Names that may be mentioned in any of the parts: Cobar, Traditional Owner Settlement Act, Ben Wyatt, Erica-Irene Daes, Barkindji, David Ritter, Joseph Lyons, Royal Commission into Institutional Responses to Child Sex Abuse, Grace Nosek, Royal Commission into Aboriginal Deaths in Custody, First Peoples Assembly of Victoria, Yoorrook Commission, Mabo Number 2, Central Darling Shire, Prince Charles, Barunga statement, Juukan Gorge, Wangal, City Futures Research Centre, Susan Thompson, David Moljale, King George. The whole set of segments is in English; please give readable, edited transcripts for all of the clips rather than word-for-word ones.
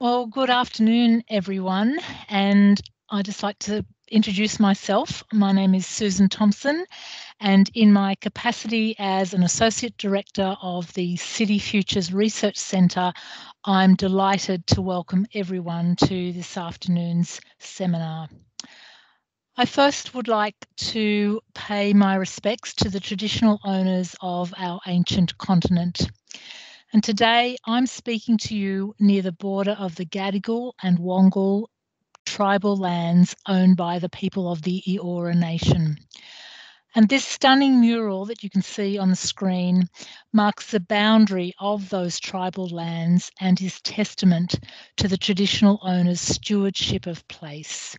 Well, good afternoon, everyone, and I'd just like to introduce myself. My name is Susan Thompson, and in my capacity as an Associate Director of the City Futures Research Centre, I'm delighted to welcome everyone to this afternoon's seminar. I first would like to pay my respects to the traditional owners of our ancient continent. And today I'm speaking to you near the border of the Gadigal and Wangal tribal lands owned by the people of the Eora Nation. And this stunning mural that you can see on the screen marks the boundary of those tribal lands and is testament to the traditional owners' stewardship of place,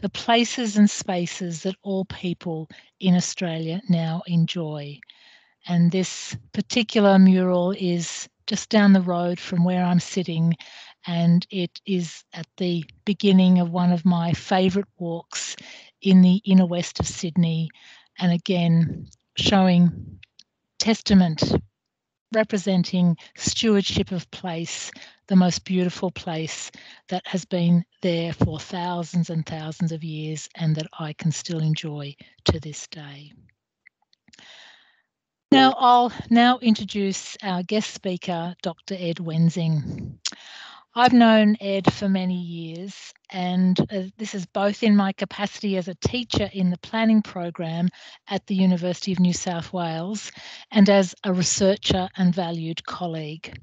the places and spaces that all people in Australia now enjoy. And this particular mural is just down the road from where I'm sitting, and it is at the beginning of one of my favourite walks in the inner west of Sydney, and again showing testament, representing stewardship of place, the most beautiful place that has been there for thousands and thousands of years and that I can still enjoy to this day. Now, I'll introduce our guest speaker, Dr. Ed Wensing. I've known Ed for many years, and this is both in my capacity as a teacher in the planning program at the University of New South Wales and as a researcher and valued colleague.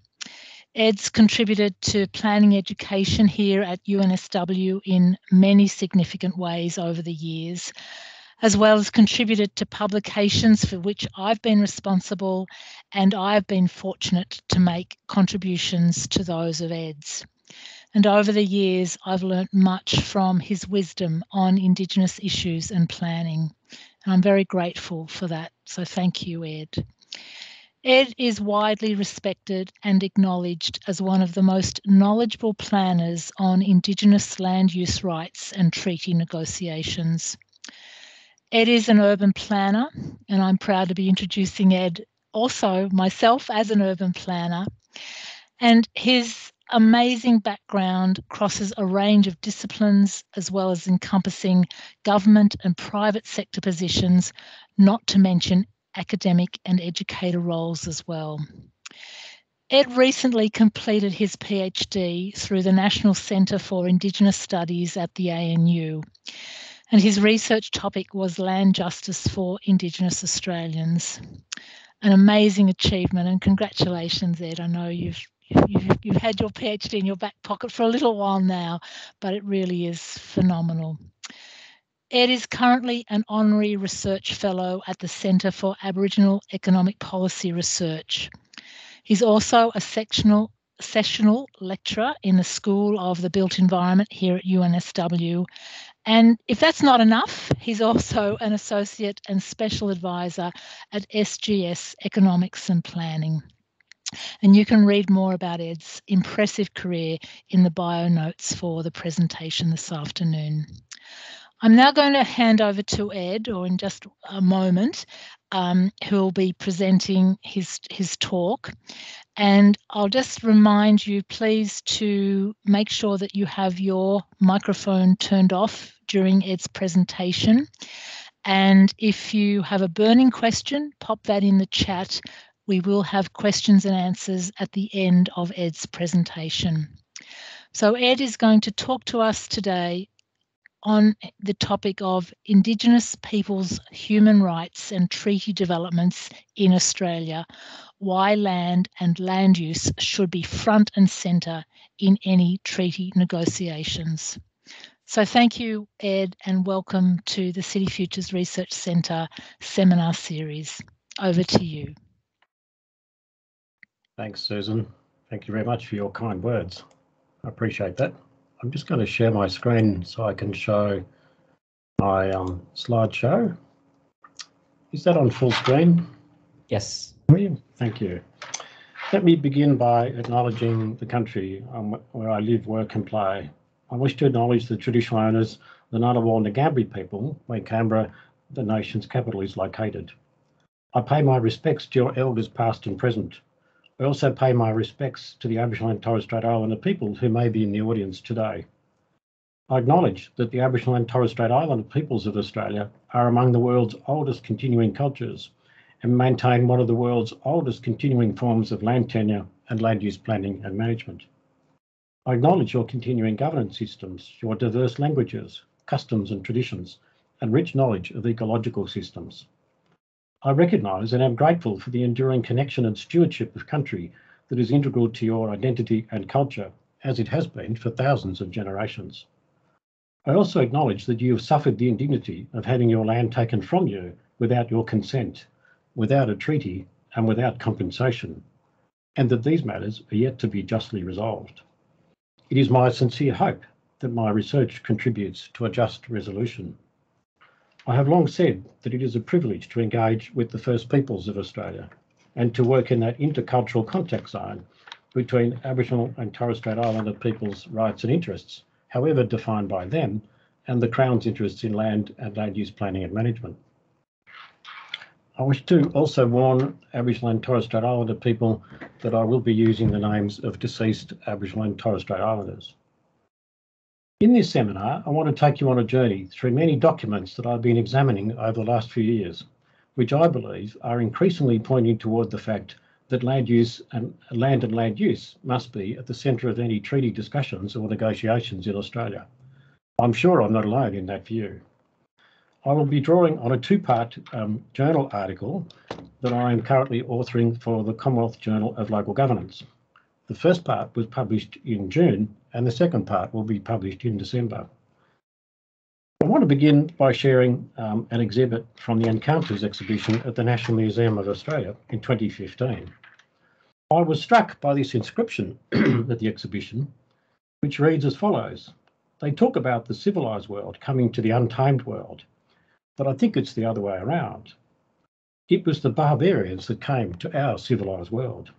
Ed's contributed to planning education here at UNSW in many significant ways over the years, as well as contributed to publications for which I've been responsible, and I've been fortunate to make contributions to those of Ed's. And over the years, I've learnt much from his wisdom on Indigenous issues and planning, and I'm very grateful for that, so thank you, Ed. Ed is widely respected and acknowledged as one of the most knowledgeable planners on Indigenous land use rights and treaty negotiations. Ed is an urban planner, and I'm proud to be introducing Ed, also myself, as an urban planner. And his amazing background crosses a range of disciplines, as well as encompassing government and private sector positions, not to mention academic and educator roles as well. Ed recently completed his PhD through the National Centre for Indigenous Studies at the ANU. And his research topic was land justice for Indigenous Australians. An amazing achievement, and congratulations, Ed. I know you've had your PhD in your back pocket for a little while now, but it really is phenomenal. Ed is currently an honorary research fellow at the Centre for Aboriginal Economic Policy Research. He's also a sessional lecturer in the School of the Built Environment here at UNSW. And if that's not enough, he's also an associate and special advisor at SGS Economics and Planning. And you can read more about Ed's impressive career in the bio notes for the presentation this afternoon. I'm now going to hand over to Ed, or in just a moment, who will be presenting his talk. And I'll just remind you, please, to make sure that you have your microphone turned off during Ed's presentation. And if you have a burning question, pop that in the chat. We will have questions and answers at the end of Ed's presentation. So Ed is going to talk to us today on the topic of Indigenous peoples' human rights and treaty developments in Australia, why land and land use should be front and centre in any treaty negotiations. So thank you, Ed, and welcome to the City Futures Research Centre seminar series. Over to you. Thanks, Susan. Thank you very much for your kind words. I appreciate that. I'm just going to share my screen so I can show my slideshow. Is that on full screen? Yes. Thank you. Let me begin by acknowledging the country where I live, work and play. I wish to acknowledge the traditional owners, the Ngunnawal and the Gambri people, where Canberra, the nation's capital, is located. I pay my respects to your elders past and present. I also pay my respects to the Aboriginal and Torres Strait Islander people who may be in the audience today. I acknowledge that the Aboriginal and Torres Strait Islander peoples of Australia are among the world's oldest continuing cultures and maintain one of the world's oldest continuing forms of land tenure and land use planning and management. I acknowledge your continuing governance systems, your diverse languages, customs and traditions, and rich knowledge of ecological systems. I recognise and am grateful for the enduring connection and stewardship of country that is integral to your identity and culture, as it has been for thousands of generations. I also acknowledge that you have suffered the indignity of having your land taken from you without your consent, without a treaty and without compensation, and that these matters are yet to be justly resolved. It is my sincere hope that my research contributes to a just resolution. I have long said that it is a privilege to engage with the First Peoples of Australia and to work in that intercultural contact zone between Aboriginal and Torres Strait Islander peoples' rights and interests, however defined by them, and the Crown's interests in land and land use planning and management. I wish to also warn Aboriginal and Torres Strait Islander people that I will be using the names of deceased Aboriginal and Torres Strait Islanders. In this seminar, I want to take you on a journey through many documents that I've been examining over the last few years, which I believe are increasingly pointing toward the fact that land use and land use must be at the centre of any treaty discussions or negotiations in Australia. I'm sure I'm not alone in that view. I will be drawing on a two-part journal article that I am currently authoring for the Commonwealth Journal of Local Governance. The first part was published in June, and the second part will be published in December. I want to begin by sharing an exhibit from the Encounters exhibition at the National Museum of Australia in 2015. I was struck by this inscription at the exhibition, which reads as follows. They talk about the civilised world coming to the untamed world, but I think it's the other way around. It was the barbarians that came to our civilised world.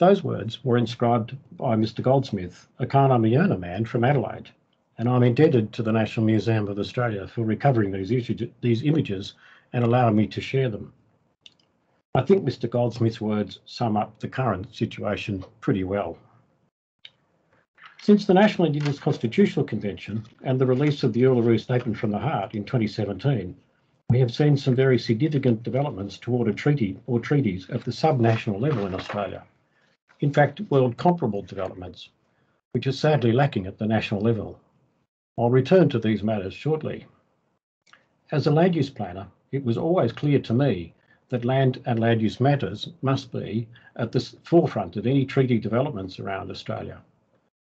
Those words were inscribed by Mr. Goldsmith, a Kaurna Muyurna man from Adelaide, and I'm indebted to the National Museum of Australia for recovering these images and allowing me to share them. I think Mr. Goldsmith's words sum up the current situation pretty well. Since the National Indigenous Constitutional Convention and the release of the Uluru Statement from the Heart in 2017, we have seen some very significant developments toward a treaty or treaties at the sub-national level in Australia. In fact, world comparable developments, which are sadly lacking at the national level. I'll return to these matters shortly. As a land use planner, it was always clear to me that land and land use matters must be at the forefront of any treaty developments around Australia.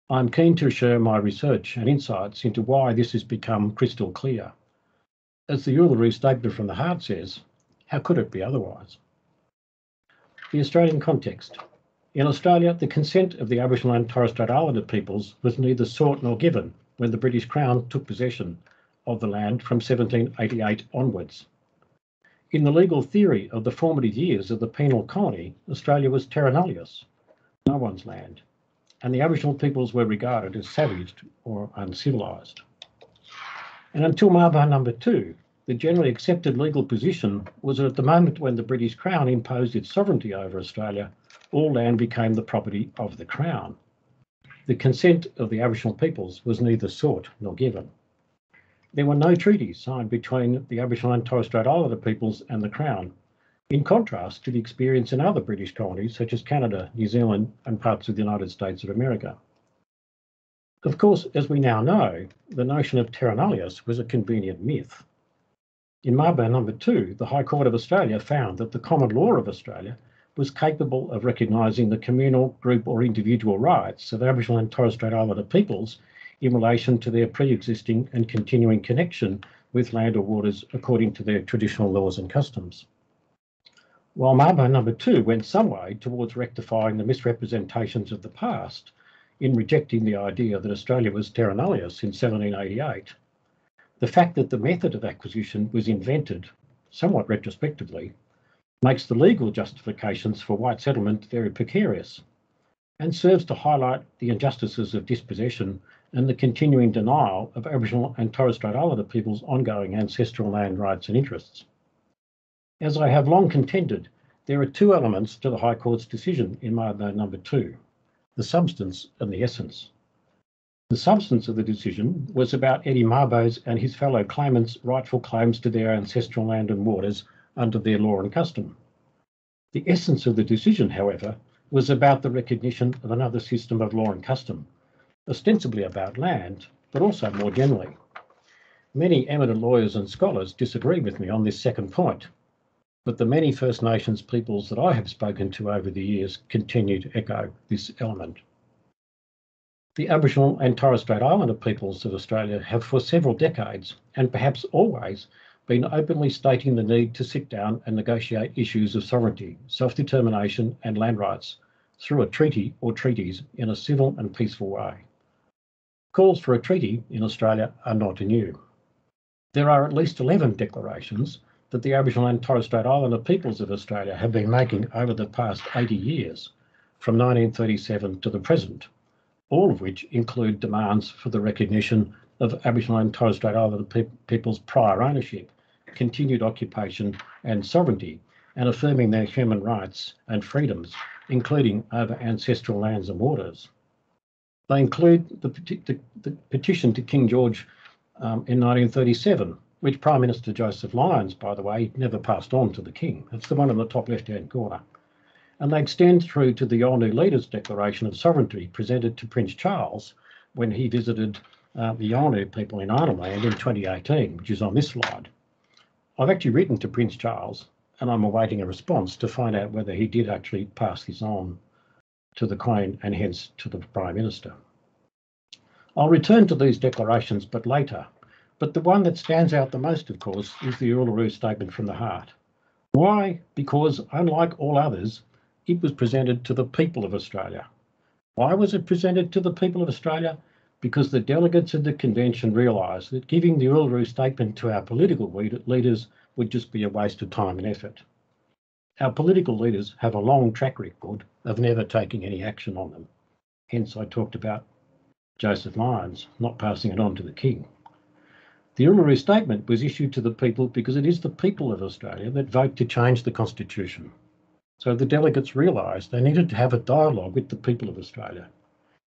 I'm keen to share my research and insights into why this has become crystal clear. As the Uluru Statement from the Heart says, how could it be otherwise? The Australian context. In Australia, the consent of the Aboriginal and Torres Strait Islander peoples was neither sought nor given when the British Crown took possession of the land from 1788 onwards. In the legal theory of the formative years of the penal colony, Australia was terra nullius, no one's land, and the Aboriginal peoples were regarded as savaged or uncivilised. And until Mabo Number 2, the generally accepted legal position was that at the moment when the British Crown imposed its sovereignty over Australia, all land became the property of the Crown. The consent of the Aboriginal peoples was neither sought nor given. There were no treaties signed between the Aboriginal and Torres Strait Islander peoples and the Crown, in contrast to the experience in other British colonies such as Canada, New Zealand and parts of the United States of America. Of course, as we now know, the notion of terra nullius was a convenient myth. In Mabo Number 2, the High Court of Australia found that the common law of Australia was capable of recognising the communal, group or individual rights of Aboriginal and Torres Strait Islander peoples in relation to their pre-existing and continuing connection with land or waters according to their traditional laws and customs. While Mabo Number 2 went some way towards rectifying the misrepresentations of the past in rejecting the idea that Australia was terra nullius in 1788, the fact that the method of acquisition was invented, somewhat retrospectively, makes the legal justifications for white settlement very precarious and serves to highlight the injustices of dispossession and the continuing denial of Aboriginal and Torres Strait Islander peoples' ongoing ancestral land rights and interests. As I have long contended, There are two elements to the High Court's decision in Mabo Number 2, the substance and the essence. The substance of the decision was about Eddie Mabo's and his fellow claimants' rightful claims to their ancestral land and waters under their law and custom. The essence of the decision, however, was about the recognition of another system of law and custom, ostensibly about land, but also more generally. Many eminent lawyers and scholars disagree with me on this second point, but the many First Nations peoples that I have spoken to over the years continue to echo this element. The Aboriginal and Torres Strait Islander peoples of Australia have for several decades, and perhaps always, been openly stating the need to sit down and negotiate issues of sovereignty, self-determination and land rights through a treaty or treaties in a civil and peaceful way. Calls for a treaty in Australia are not new. There are at least 11 declarations that the Aboriginal and Torres Strait Islander peoples of Australia have been making over the past 80 years, from 1937 to the present, all of which include demands for the recognition of Aboriginal and Torres Strait Islander peoples' prior ownership, continued occupation and sovereignty, and affirming their human rights and freedoms, including over ancestral lands and waters. They include the petition to King George in 1937, which Prime Minister Joseph Lyons, by the way, never passed on to the King. It's the one in the top left-hand corner. And they extend through to the Yolngu Leaders' Declaration of Sovereignty presented to Prince Charles when he visited the Yolngu people in Arnhem Land in 2018, which is on this slide. I've actually written to Prince Charles, and I'm awaiting a response to find out whether he did actually pass this on to the Queen and hence to the Prime Minister. I'll return to these declarations but later, but the one that stands out the most, of course, is the Uluru Statement from the Heart. Why? Because, unlike all others, it was presented to the people of Australia. Why was it presented to the people of Australia? Because the delegates of the convention realised that giving the Uluru Statement to our political leaders would just be a waste of time and effort. Our political leaders have a long track record of never taking any action on them. Hence, I talked about Joseph Lyons not passing it on to the King. The Uluru Statement was issued to the people because it is the people of Australia that vote to change the Constitution. So the delegates realised they needed to have a dialogue with the people of Australia.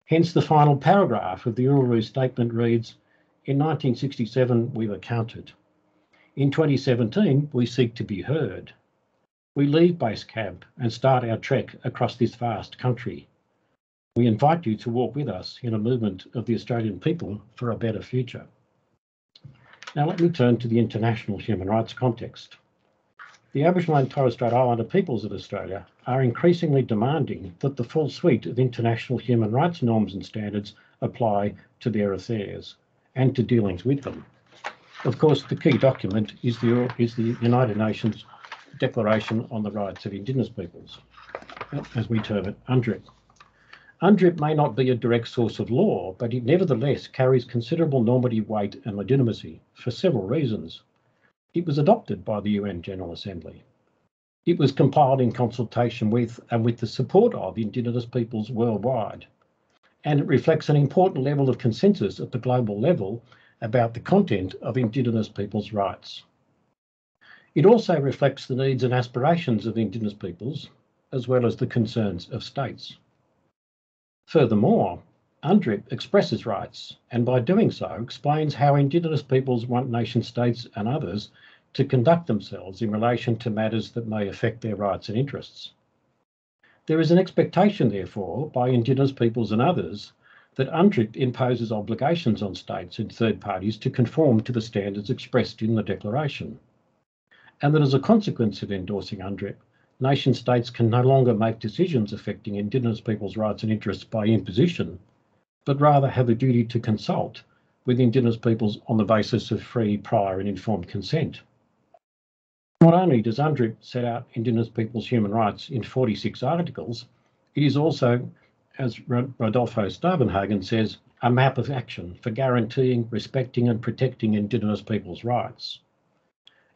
Hence, the final paragraph of the Uluru Statement reads, "In 1967, we were counted. In 2017, we seek to be heard. We leave base camp and start our trek across this vast country. We invite you to walk with us in a movement of the Australian people for a better future." Now let me turn to the international human rights context. The Aboriginal and Torres Strait Islander peoples of Australia are increasingly demanding that the full suite of international human rights norms and standards apply to their affairs and to dealings with them. Of course, the key document is the United Nations Declaration on the Rights of Indigenous Peoples, as we term it, UNDRIP. UNDRIP may not be a direct source of law, but it nevertheless carries considerable normative weight and legitimacy for several reasons. It was adopted by the UN General Assembly. It was compiled in consultation with and with the support of Indigenous peoples worldwide. And it reflects an important level of consensus at the global level about the content of Indigenous peoples' rights. It also reflects the needs and aspirations of Indigenous peoples, as well as the concerns of states. Furthermore, UNDRIP expresses rights, and by doing so, explains how Indigenous peoples want nation states and others to conduct themselves in relation to matters that may affect their rights and interests. There is an expectation, therefore, by Indigenous peoples and others that UNDRIP imposes obligations on states and third parties to conform to the standards expressed in the Declaration, and that as a consequence of endorsing UNDRIP, nation states can no longer make decisions affecting Indigenous peoples' rights and interests by imposition, but rather have a duty to consult with Indigenous peoples on the basis of free, prior and informed consent. Not only does UNDRIP set out Indigenous peoples' human rights in 46 articles, it is also, as Rodolfo Stavenhagen says, a map of action for guaranteeing, respecting and protecting Indigenous peoples' rights.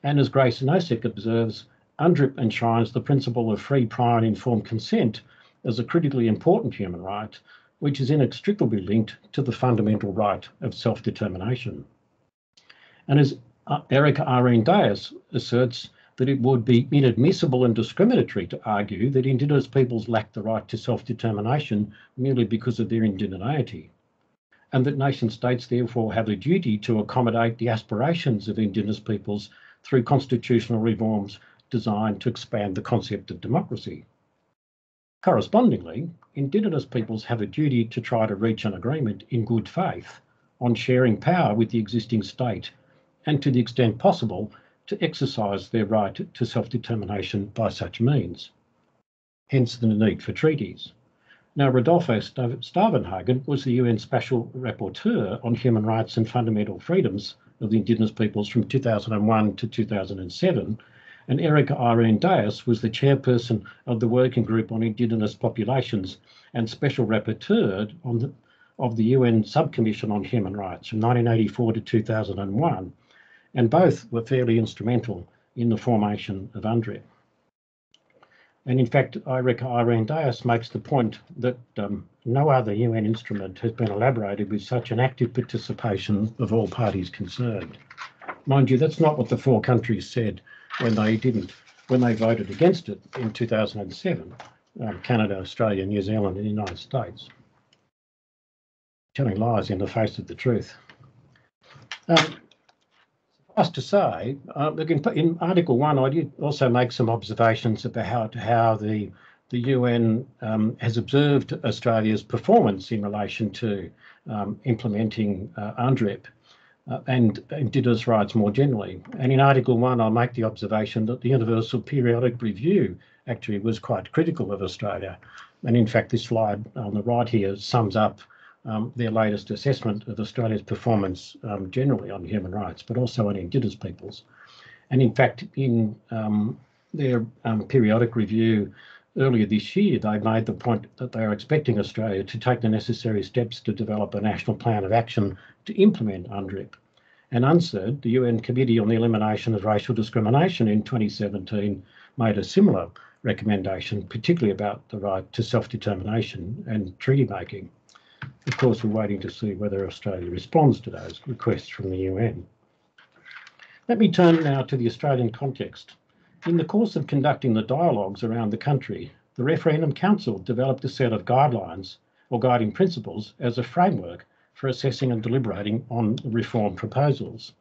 And as Grace Nosek observes, UNDRIP enshrines the principle of free, prior and informed consent as a critically important human right, which is inextricably linked to the fundamental right of self-determination. And as Erica-Irene Daes asserts, that it would be inadmissible and discriminatory to argue that Indigenous peoples lack the right to self-determination merely because of their indigeneity, and that nation states therefore have a duty to accommodate the aspirations of Indigenous peoples through constitutional reforms designed to expand the concept of democracy. Correspondingly, Indigenous peoples have a duty to try to reach an agreement in good faith on sharing power with the existing state and, to the extent possible, to exercise their right to self-determination by such means. Hence the need for treaties. Now, Rodolfo Stavenhagen was the UN Special Rapporteur on Human Rights and Fundamental Freedoms of the Indigenous Peoples from 2001 to 2007, and Erica-Irene Daes was the chairperson of the Working Group on Indigenous Populations and Special Rapporteur of the UN Subcommission on Human Rights from 1984 to 2001. And both were fairly instrumental in the formation of UNDRIP. And in fact, Erica-Irene Daes makes the point that no other UN instrument has been elaborated with such an active participation of all parties concerned. Mind you, that's not what the four countries said when they voted against it in 2007, Canada, Australia, New Zealand and the United States. Telling lies in the face of the truth. Just to say, look, in Article 1, I did also make some observations about how the UN has observed Australia's performance in relation to implementing UNDRIP and Indigenous rights more generally. And in Article 1, I make the observation that the Universal Periodic Review actually was quite critical of Australia. And in fact, this slide on the right here sums up their latest assessment of Australia's performance generally on human rights, but also on Indigenous peoples. And in fact, in their periodic review earlier this year, they made the point that they are expecting Australia to take the necessary steps to develop a national plan of action to implement UNDRIP. And UNSUD, the UN Committee on the Elimination of Racial Discrimination in 2017, made a similar recommendation, particularly about the right to self-determination and treaty making. Of course, we're waiting to see whether Australia responds to those requests from the UN. Let me turn now to the Australian context. In the course of conducting the dialogues around the country, the Referendum Council developed a set of guidelines or guiding principles as a framework for assessing and deliberating on reform proposals.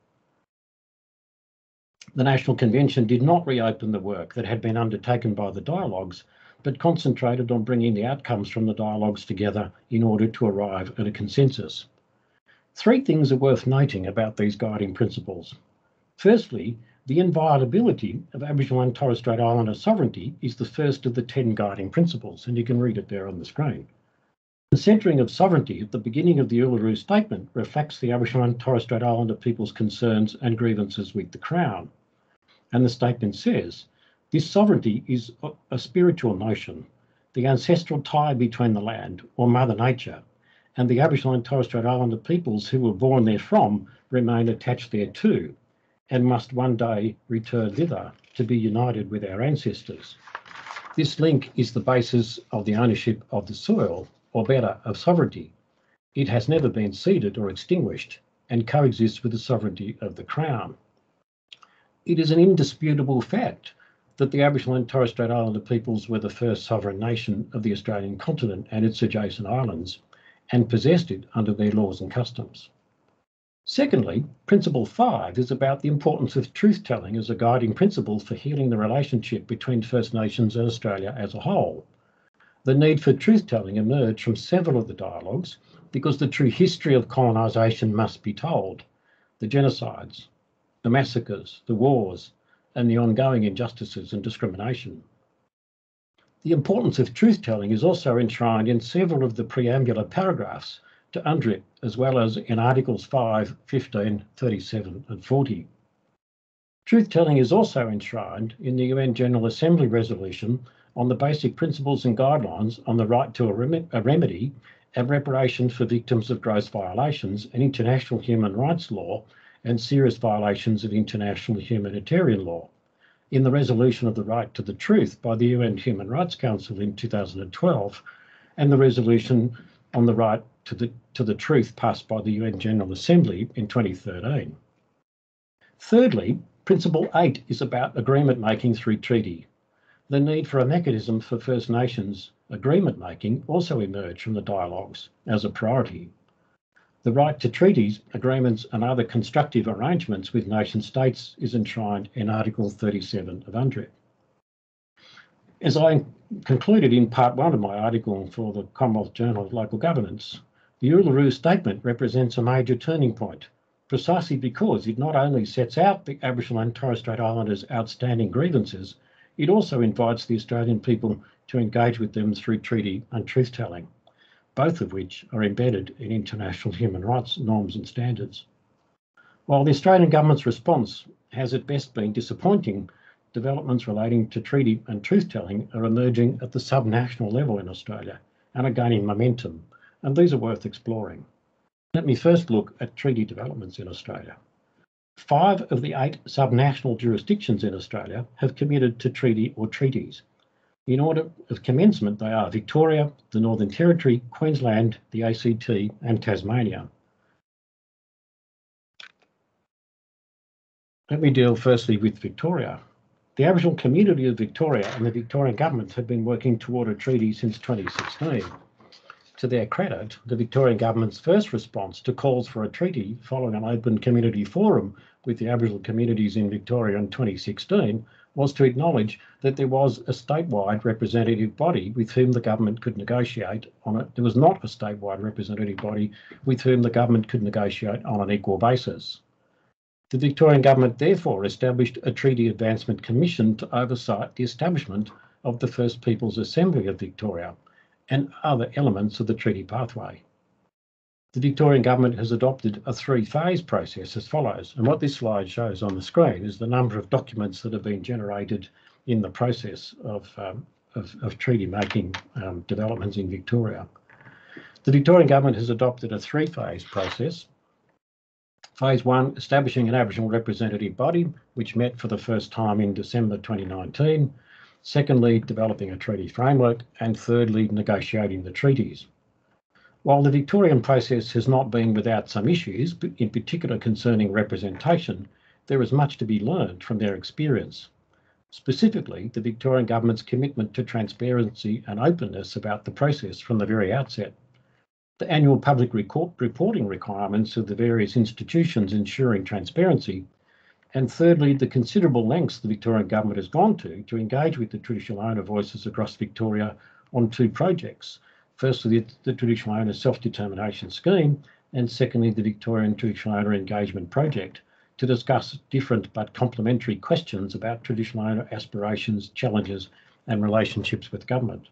The National Convention did not reopen the work that had been undertaken by the dialogues, but concentrated on bringing the outcomes from the dialogues together in order to arrive at a consensus. Three things are worth noting about these guiding principles. Firstly, the inviolability of Aboriginal and Torres Strait Islander sovereignty is the first of the 10 guiding principles, and you can read it there on the screen. The centering of sovereignty at the beginning of the Uluru Statement reflects the Aboriginal and Torres Strait Islander people's concerns and grievances with the Crown. And the statement says, this sovereignty is a spiritual notion, the ancestral tie between the land, or Mother Nature, and the Aboriginal and Torres Strait Islander peoples who were born therefrom remain attached thereto, and must one day return thither to be united with our ancestors. This link is the basis of the ownership of the soil, or better, of sovereignty. It has never been ceded or extinguished, and coexists with the sovereignty of the Crown. It is an indisputable fact that the Aboriginal and Torres Strait Islander peoples were the first sovereign nation of the Australian continent and its adjacent islands, and possessed it under their laws and customs. Secondly, Principle 5 is about the importance of truth-telling as a guiding principle for healing the relationship between First Nations and Australia as a whole. The need for truth-telling emerged from several of the dialogues because the true history of colonisation must be told. The genocides, the massacres, the wars, and the ongoing injustices and discrimination. The importance of truth-telling is also enshrined in several of the preambular paragraphs to UNDRIP, as well as in Articles 5, 15, 37 and 40. Truth-telling is also enshrined in the UN General Assembly Resolution on the Basic Principles and Guidelines on the Right to a Remedy and Reparation for Victims of Gross Violations and International Human Rights Law and serious violations of international humanitarian law, in the resolution of the right to the truth by the UN Human Rights Council in 2012, and the resolution on the right to the truth passed by the UN General Assembly in 2013. Thirdly, Principle 8 is about agreement making through treaty. The need for a mechanism for First Nations agreement making also emerged from the dialogues as a priority. The right to treaties, agreements and other constructive arrangements with nation states is enshrined in Article 37 of UNDRIP. As I concluded in part one of my article for the Commonwealth Journal of Local Governance, the Uluru Statement represents a major turning point, precisely because it not only sets out the Aboriginal and Torres Strait Islanders' outstanding grievances, it also invites the Australian people to engage with them through treaty and truth-telling, both of which are embedded in international human rights norms and standards. While the Australian government's response has at best been disappointing, developments relating to treaty and truth-telling are emerging at the subnational level in Australia and are gaining momentum, and these are worth exploring. Let me first look at treaty developments in Australia. 5 of the 8 subnational jurisdictions in Australia have committed to treaty or treaties. In order of commencement, they are Victoria, the Northern Territory, Queensland, the ACT and Tasmania. Let me deal firstly with Victoria. The Aboriginal community of Victoria and the Victorian government have been working toward a treaty since 2016. To their credit, the Victorian government's first response to calls for a treaty following an open community forum with the Aboriginal communities in Victoria in 2016 was to acknowledge that there was a statewide representative body with whom the government could negotiate on it. There was not a statewide representative body with whom the government could negotiate on an equal basis. The Victorian government therefore established a Treaty Advancement Commission to oversight the establishment of the First Peoples Assembly of Victoria and other elements of the treaty pathway. The Victorian government has adopted a 3-phase process as follows, and what this slide shows on the screen is the number of documents that have been generated in the process of treaty making developments in Victoria. The Victorian government has adopted a 3-phase process. Phase 1, establishing an Aboriginal representative body, which met for the first time in December 2019. Secondly, developing a treaty framework, and thirdly, negotiating the treaties. While the Victorian process has not been without some issues, in particular concerning representation, there is much to be learned from their experience. Specifically, the Victorian government's commitment to transparency and openness about the process from the very outset. The annual public reporting requirements of the various institutions ensuring transparency, and thirdly, the considerable lengths the Victorian government has gone to engage with the traditional owner voices across Victoria on two projects. Firstly, the Traditional Owner Self-Determination Scheme, and secondly, the Victorian Traditional Owner Engagement Project, to discuss different but complementary questions about traditional owner aspirations, challenges, and relationships with government.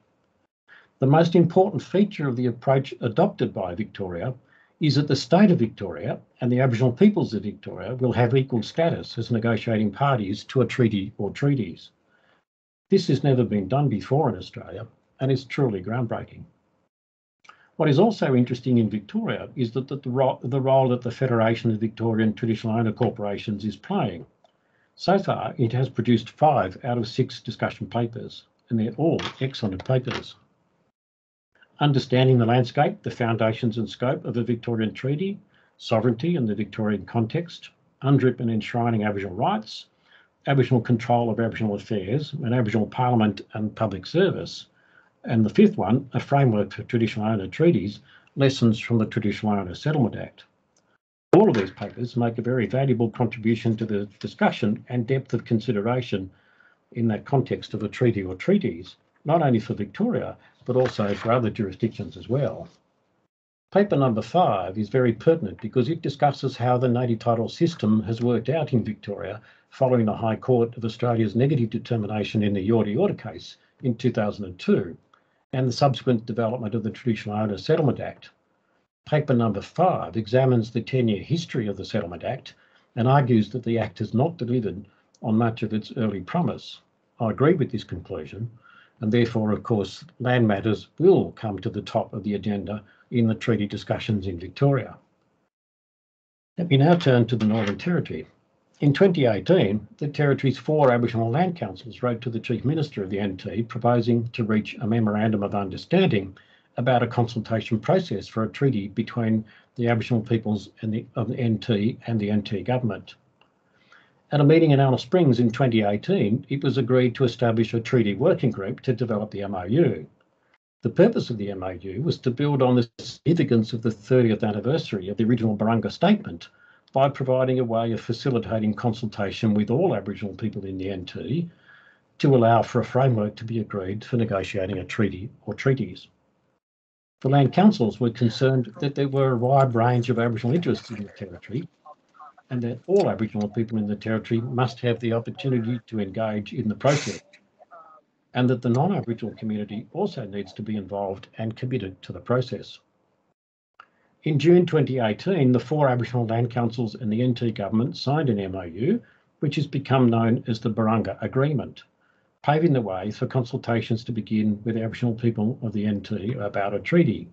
The most important feature of the approach adopted by Victoria is that the state of Victoria and the Aboriginal peoples of Victoria will have equal status as negotiating parties to a treaty or treaties. This has never been done before in Australia and is truly groundbreaking. What is also interesting in Victoria is that the role that the Federation of Victorian Traditional Owner Corporations is playing. So far, it has produced 5 out of 6 discussion papers, and they're all excellent papers. Understanding the landscape, the foundations and scope of the Victorian treaty, sovereignty in the Victorian context, UNDRIP and enshrining Aboriginal rights, Aboriginal control of Aboriginal affairs, and Aboriginal parliament and public service. And the 5th one, a framework for traditional owner treaties, lessons from the Traditional Owner Settlement Act. All of these papers make a very valuable contribution to the discussion and depth of consideration in that context of a treaty or treaties, not only for Victoria, but also for other jurisdictions as well. Paper number 5 is very pertinent because it discusses how the native title system has worked out in Victoria following the High Court of Australia's negative determination in the Yorta Yorta case in 2002 and the subsequent development of the Traditional Owner Settlement Act. Paper number 5 examines the 10-year history of the Settlement Act and argues that the Act has not delivered on much of its early promise. I agree with this conclusion, and therefore, of course, land matters will come to the top of the agenda in the treaty discussions in Victoria. Let me now turn to the Northern Territory. In 2018, the Territory's 4 Aboriginal land councils wrote to the Chief Minister of the NT proposing to reach a memorandum of understanding about a consultation process for a treaty between the Aboriginal peoples of the NT and the NT government. At a meeting in Alice Springs in 2018, it was agreed to establish a treaty working group to develop the MOU. The purpose of the MOU was to build on the significance of the 30th anniversary of the original Barunga Statement by providing a way of facilitating consultation with all Aboriginal people in the NT to allow for a framework to be agreed for negotiating a treaty or treaties. The land councils were concerned that there were a wide range of Aboriginal interests in the territory and that all Aboriginal people in the territory must have the opportunity to engage in the process, and that the non-Aboriginal community also needs to be involved and committed to the process. In June 2018, the four Aboriginal land councils and the NT government signed an MOU, which has become known as the Barunga Agreement, paving the way for consultations to begin with Aboriginal people of the NT about a treaty,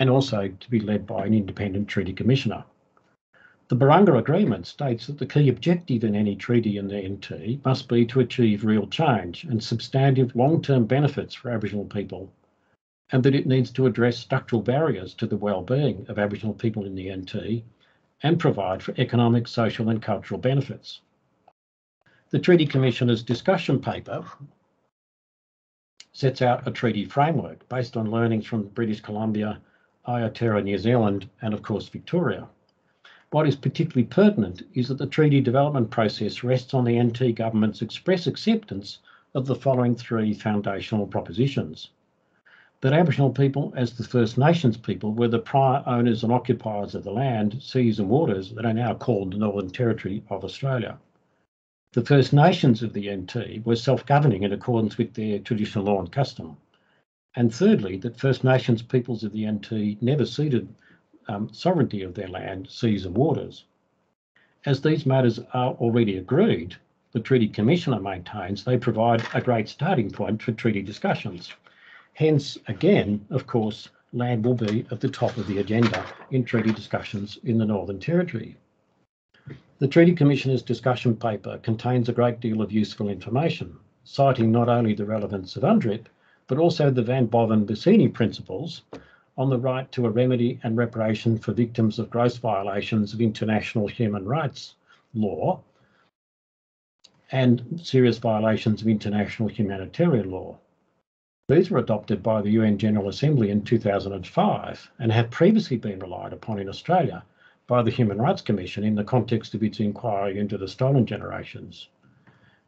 and also to be led by an independent treaty commissioner. The Barunga Agreement states that the key objective in any treaty in the NT must be to achieve real change and substantive long-term benefits for Aboriginal people, and that it needs to address structural barriers to the well-being of Aboriginal people in the NT and provide for economic, social and cultural benefits. The Treaty Commissioner's discussion paper sets out a treaty framework based on learnings from British Columbia, Aotearoa New Zealand and of course Victoria. What is particularly pertinent is that the treaty development process rests on the NT government's express acceptance of the following three foundational propositions: that Aboriginal people, as the First Nations people, were the prior owners and occupiers of the land, seas and waters that are now called the Northern Territory of Australia. The First Nations of the NT were self-governing in accordance with their traditional law and custom. And thirdly, that First Nations peoples of the NT never ceded sovereignty of their land, seas and waters. As these matters are already agreed, the Treaty Commissioner maintains they provide a great starting point for treaty discussions. Hence, again, of course, land will be at the top of the agenda in treaty discussions in the Northern Territory. The Treaty Commissioner's discussion paper contains a great deal of useful information, citing not only the relevance of UNDRIP, but also the Van Boven-Bassini principles on the right to a remedy and reparation for victims of gross violations of international human rights law and serious violations of international humanitarian law. These were adopted by the UN General Assembly in 2005 and have previously been relied upon in Australia by the Human Rights Commission in the context of its inquiry into the Stolen Generations.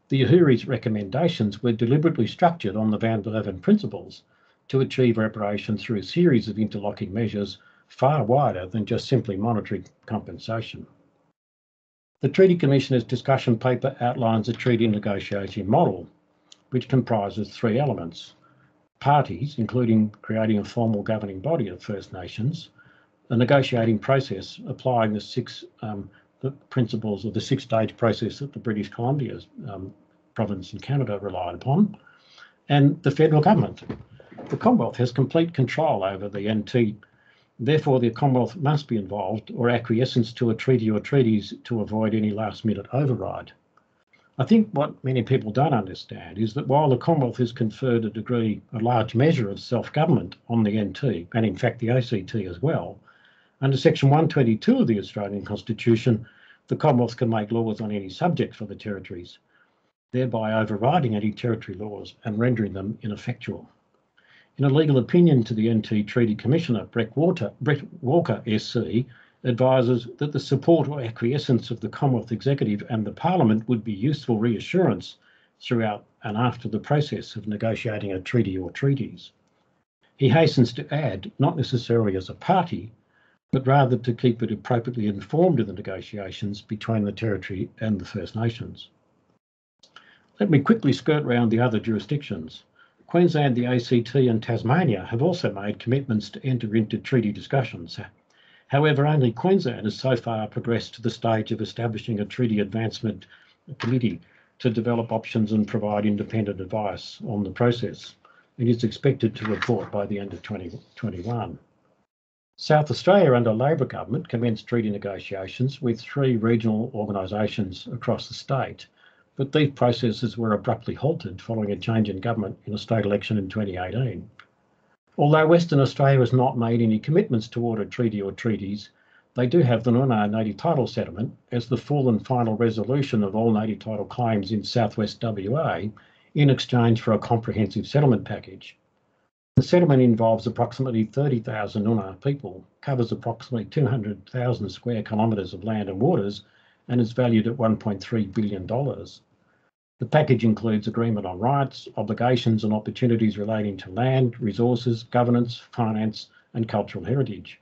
The Uhuri's recommendations were deliberately structured on the Van Boven principles to achieve reparation through a series of interlocking measures far wider than just simply monetary compensation. The Treaty Commissioner's discussion paper outlines a treaty negotiating model, which comprises three elements: parties, including creating a formal governing body of First Nations, a negotiating process applying the principles of the six-stage process that the British Columbia province in Canada relied upon, and the federal government. The Commonwealth has complete control over the NT, therefore the Commonwealth must be involved or acquiescence to a treaty or treaties to avoid any last-minute override. I think what many people don't understand is that while the Commonwealth has conferred a large measure of self-government on the NT, and in fact the ACT as well, under Section 122 of the Australian Constitution, the Commonwealth can make laws on any subject for the territories, thereby overriding any territory laws and rendering them ineffectual. In a legal opinion to the NT Treaty Commissioner, Brett Walker SC advises that the support or acquiescence of the Commonwealth Executive and the Parliament would be useful reassurance throughout and after the process of negotiating a treaty or treaties. He hastens to add, not necessarily as a party, but rather to keep it appropriately informed of the negotiations between the Territory and the First Nations. Let me quickly skirt round the other jurisdictions. Queensland, the ACT and Tasmania have also made commitments to enter into treaty discussions. However, only Queensland has so far progressed to the stage of establishing a Treaty Advancement Committee to develop options and provide independent advice on the process. It is expected to report by the end of 2021. South Australia under Labor government commenced treaty negotiations with three regional organisations across the state, but these processes were abruptly halted following a change in government in a state election in 2018. Although Western Australia has not made any commitments toward a treaty or treaties, They do have the Noongar Native Title Settlement as the full and final resolution of all Native Title claims in southwest WA in exchange for a comprehensive settlement package. The settlement involves approximately 30,000 Noongar people, covers approximately 200,000 square kilometres of land and waters, and is valued at $1.3 billion. The package includes agreement on rights, obligations and opportunities relating to land, resources, governance, finance and cultural heritage.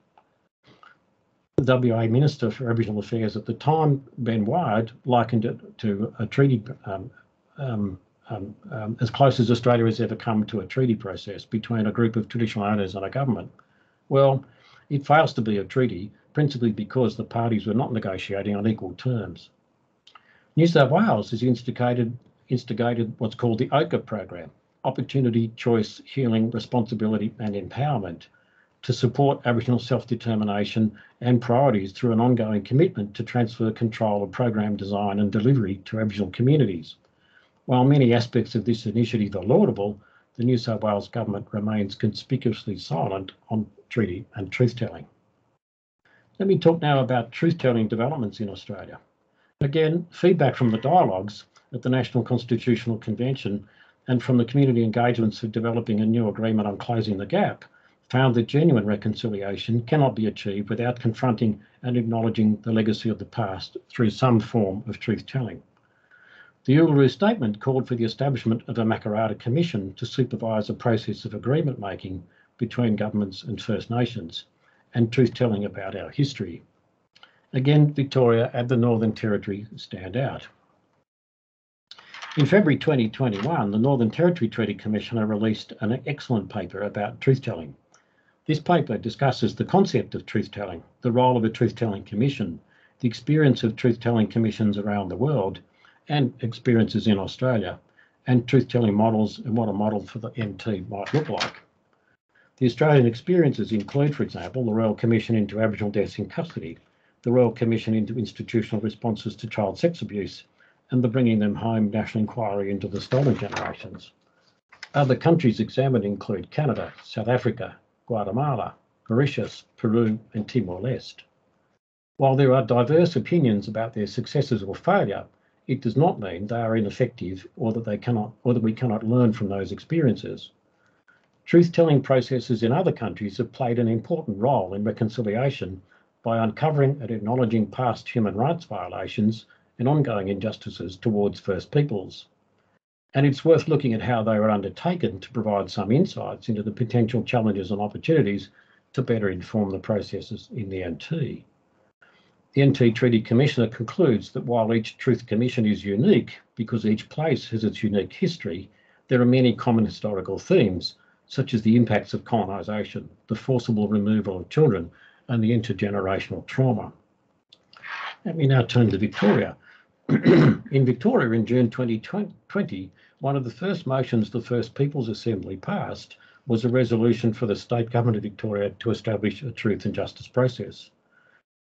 The WA Minister for Aboriginal Affairs at the time, Ben Wyatt, likened it to a treaty as close as Australia has ever come to a treaty process between a group of traditional owners and a government. Well, it fails to be a treaty, principally because the parties were not negotiating on equal terms. New South Wales has instigated what's called the OCHA program, Opportunity, Choice, Healing, Responsibility and Empowerment, to support Aboriginal self-determination and priorities through an ongoing commitment to transfer control of program design and delivery to Aboriginal communities. While many aspects of this initiative are laudable, the New South Wales government remains conspicuously silent on treaty and truth-telling. Let me talk now about truth-telling developments in Australia. Again, feedback from the dialogues at the National Constitutional Convention and from the community engagements for developing a new agreement on closing the gap found that genuine reconciliation cannot be achieved without confronting and acknowledging the legacy of the past through some form of truth-telling. The Uluru Statement called for the establishment of a Makarrata Commission to supervise a process of agreement-making between governments and First Nations and truth-telling about our history. Again, Victoria and the Northern Territory stand out. In February 2021, the Northern Territory Treaty Commissioner released an excellent paper about truth-telling. This paper discusses the concept of truth-telling, the role of a truth-telling commission, the experience of truth-telling commissions around the world and experiences in Australia, and truth-telling models and what a model for the NT might look like. The Australian experiences include, for example, the Royal Commission into Aboriginal Deaths in Custody, the Royal Commission into Institutional Responses to Child Sex Abuse, and the Bringing Them Home National Inquiry into the Stolen Generations. Other countries examined include Canada, South Africa, Guatemala, Mauritius, Peru and Timor-Leste. While there are diverse opinions about their successes or failure, it does not mean they are ineffective or that we cannot learn from those experiences. Truth-telling processes in other countries have played an important role in reconciliation by uncovering and acknowledging past human rights violations and ongoing injustices towards First Peoples. And it's worth looking at how they were undertaken to provide some insights into the potential challenges and opportunities to better inform the processes in the NT. The NT Treaty Commissioner concludes that while each Truth Commission is unique because each place has its unique history, there are many common historical themes, such as the impacts of colonisation, the forcible removal of children, and the intergenerational trauma. Let me now turn to Victoria. In Victoria in June 2020, one of the first motions the First Peoples Assembly passed was a resolution for the state government of Victoria to establish a truth and justice process.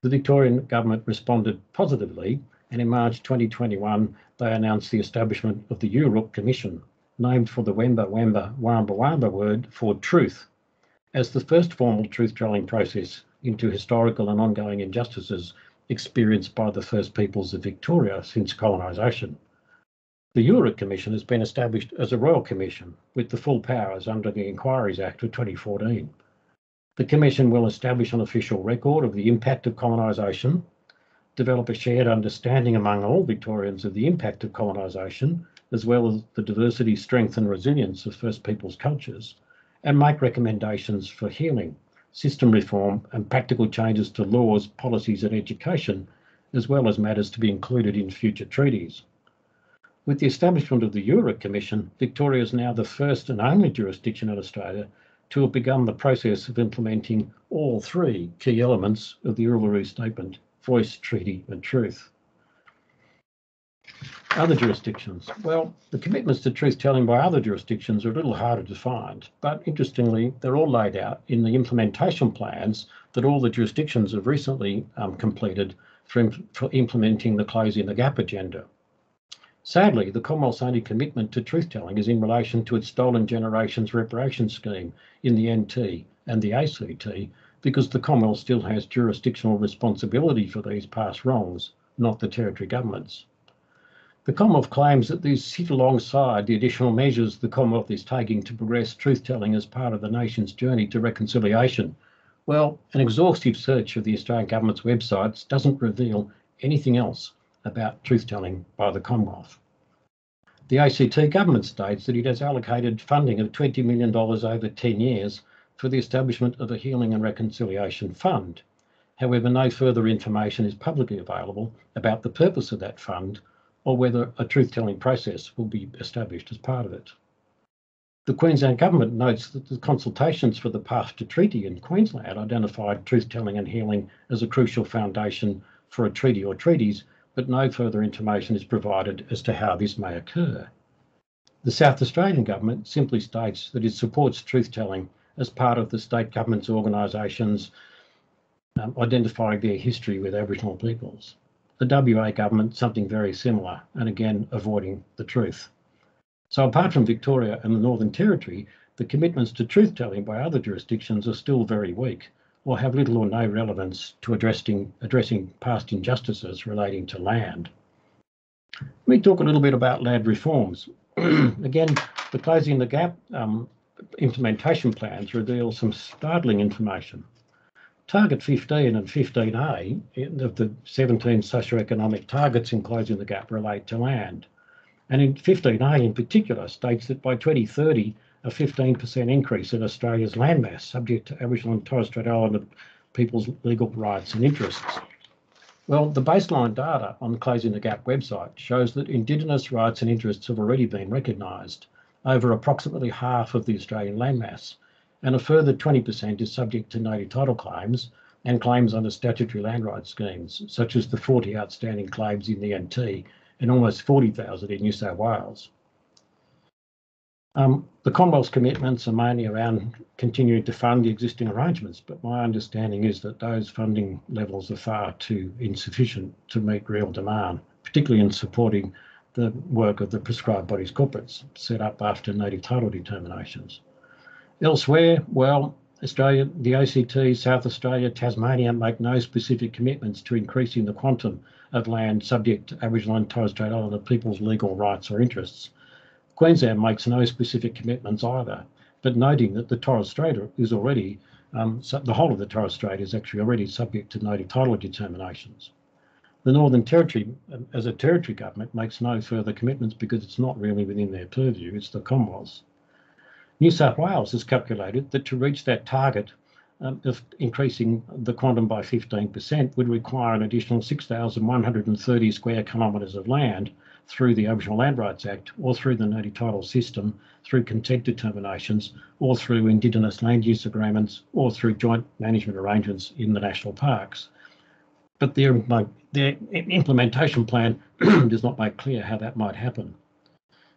The Victorian government responded positively, and in March 2021, they announced the establishment of the Yoorrook Commission, named for the Wamba Wamba word for truth, as the first formal truth-telling process into historical and ongoing injustices experienced by the First Peoples of Victoria since colonisation. The Yoorrook Commission has been established as a Royal Commission with the full powers under the Inquiries Act of 2014. The Commission will establish an official record of the impact of colonisation, develop a shared understanding among all Victorians of the impact of colonisation, as well as the diversity, strength and resilience of First Peoples cultures, and make recommendations for healing, system reform and practical changes to laws, policies and education, as well as matters to be included in future treaties. With the establishment of the Yoorrook Commission, Victoria is now the first and only jurisdiction in Australia to have begun the process of implementing all three key elements of the Uluru Statement: voice, treaty and truth. Other jurisdictions. Well, the commitments to truth-telling by other jurisdictions are a little harder to find, but interestingly, they're all laid out in the implementation plans that all the jurisdictions have recently completed for implementing the Closing the Gap agenda. Sadly, the Commonwealth's only commitment to truth-telling is in relation to its Stolen Generations Reparations Scheme in the NT and the ACT, because the Commonwealth still has jurisdictional responsibility for these past wrongs, not the Territory governments. The Commonwealth claims that these sit alongside the additional measures the Commonwealth is taking to progress truth-telling as part of the nation's journey to reconciliation. Well, an exhaustive search of the Australian government's websites doesn't reveal anything else about truth-telling by the Commonwealth. The ACT government states that it has allocated funding of $20 million over 10 years for the establishment of a Healing and Reconciliation Fund. However, no further information is publicly available about the purpose of that fund or whether a truth-telling process will be established as part of it. The Queensland government notes that the consultations for the Path to Treaty in Queensland identified truth-telling and healing as a crucial foundation for a treaty or treaties, but no further information is provided as to how this may occur. The South Australian government simply states that it supports truth-telling as part of the state government's organisations identifying their history with Aboriginal peoples. The WA government, something very similar, and again, avoiding the truth. So apart from Victoria and the Northern Territory, the commitments to truth-telling by other jurisdictions are still very weak, or have little or no relevance to addressing past injustices relating to land. Let me talk a little bit about land reforms. Again, the Closing the Gap implementation plans reveal some startling information. Target 15 and 15A of the 17 socioeconomic targets in Closing the Gap relate to land. And in 15A in particular states that by 2030, a 15% increase in Australia's landmass subject to Aboriginal and Torres Strait Islander people's legal rights and interests. Well, the baseline data on the Closing the Gap website shows that Indigenous rights and interests have already been recognised over approximately half of the Australian landmass, and a further 20% is subject to native title claims and claims under statutory land rights schemes, such as the 40 outstanding claims in the NT and almost 40,000 in New South Wales. The Commonwealth's commitments are mainly around continuing to fund the existing arrangements, but my understanding is that those funding levels are far too insufficient to meet real demand, particularly in supporting the work of the prescribed bodies corporates set up after native title determinations. Elsewhere, well, Australia, the ACT, South Australia, Tasmania make no specific commitments to increasing the quantum of land subject to Aboriginal and Torres Strait Islander people's legal rights or interests. Queensland makes no specific commitments either, but noting that the Torres Strait is already, the whole of the Torres Strait is actually already subject to native title determinations. The Northern Territory, as a territory government, makes no further commitments because it's not really within their purview, it's the Commonwealth's. New South Wales has calculated that to reach that target of increasing the quantum by 15% would require an additional 6,130 square kilometres of land through the Aboriginal Land Rights Act or through the native title system, through consent determinations or through Indigenous land use agreements or through joint management arrangements in the national parks. But their implementation plan does not make clear how that might happen.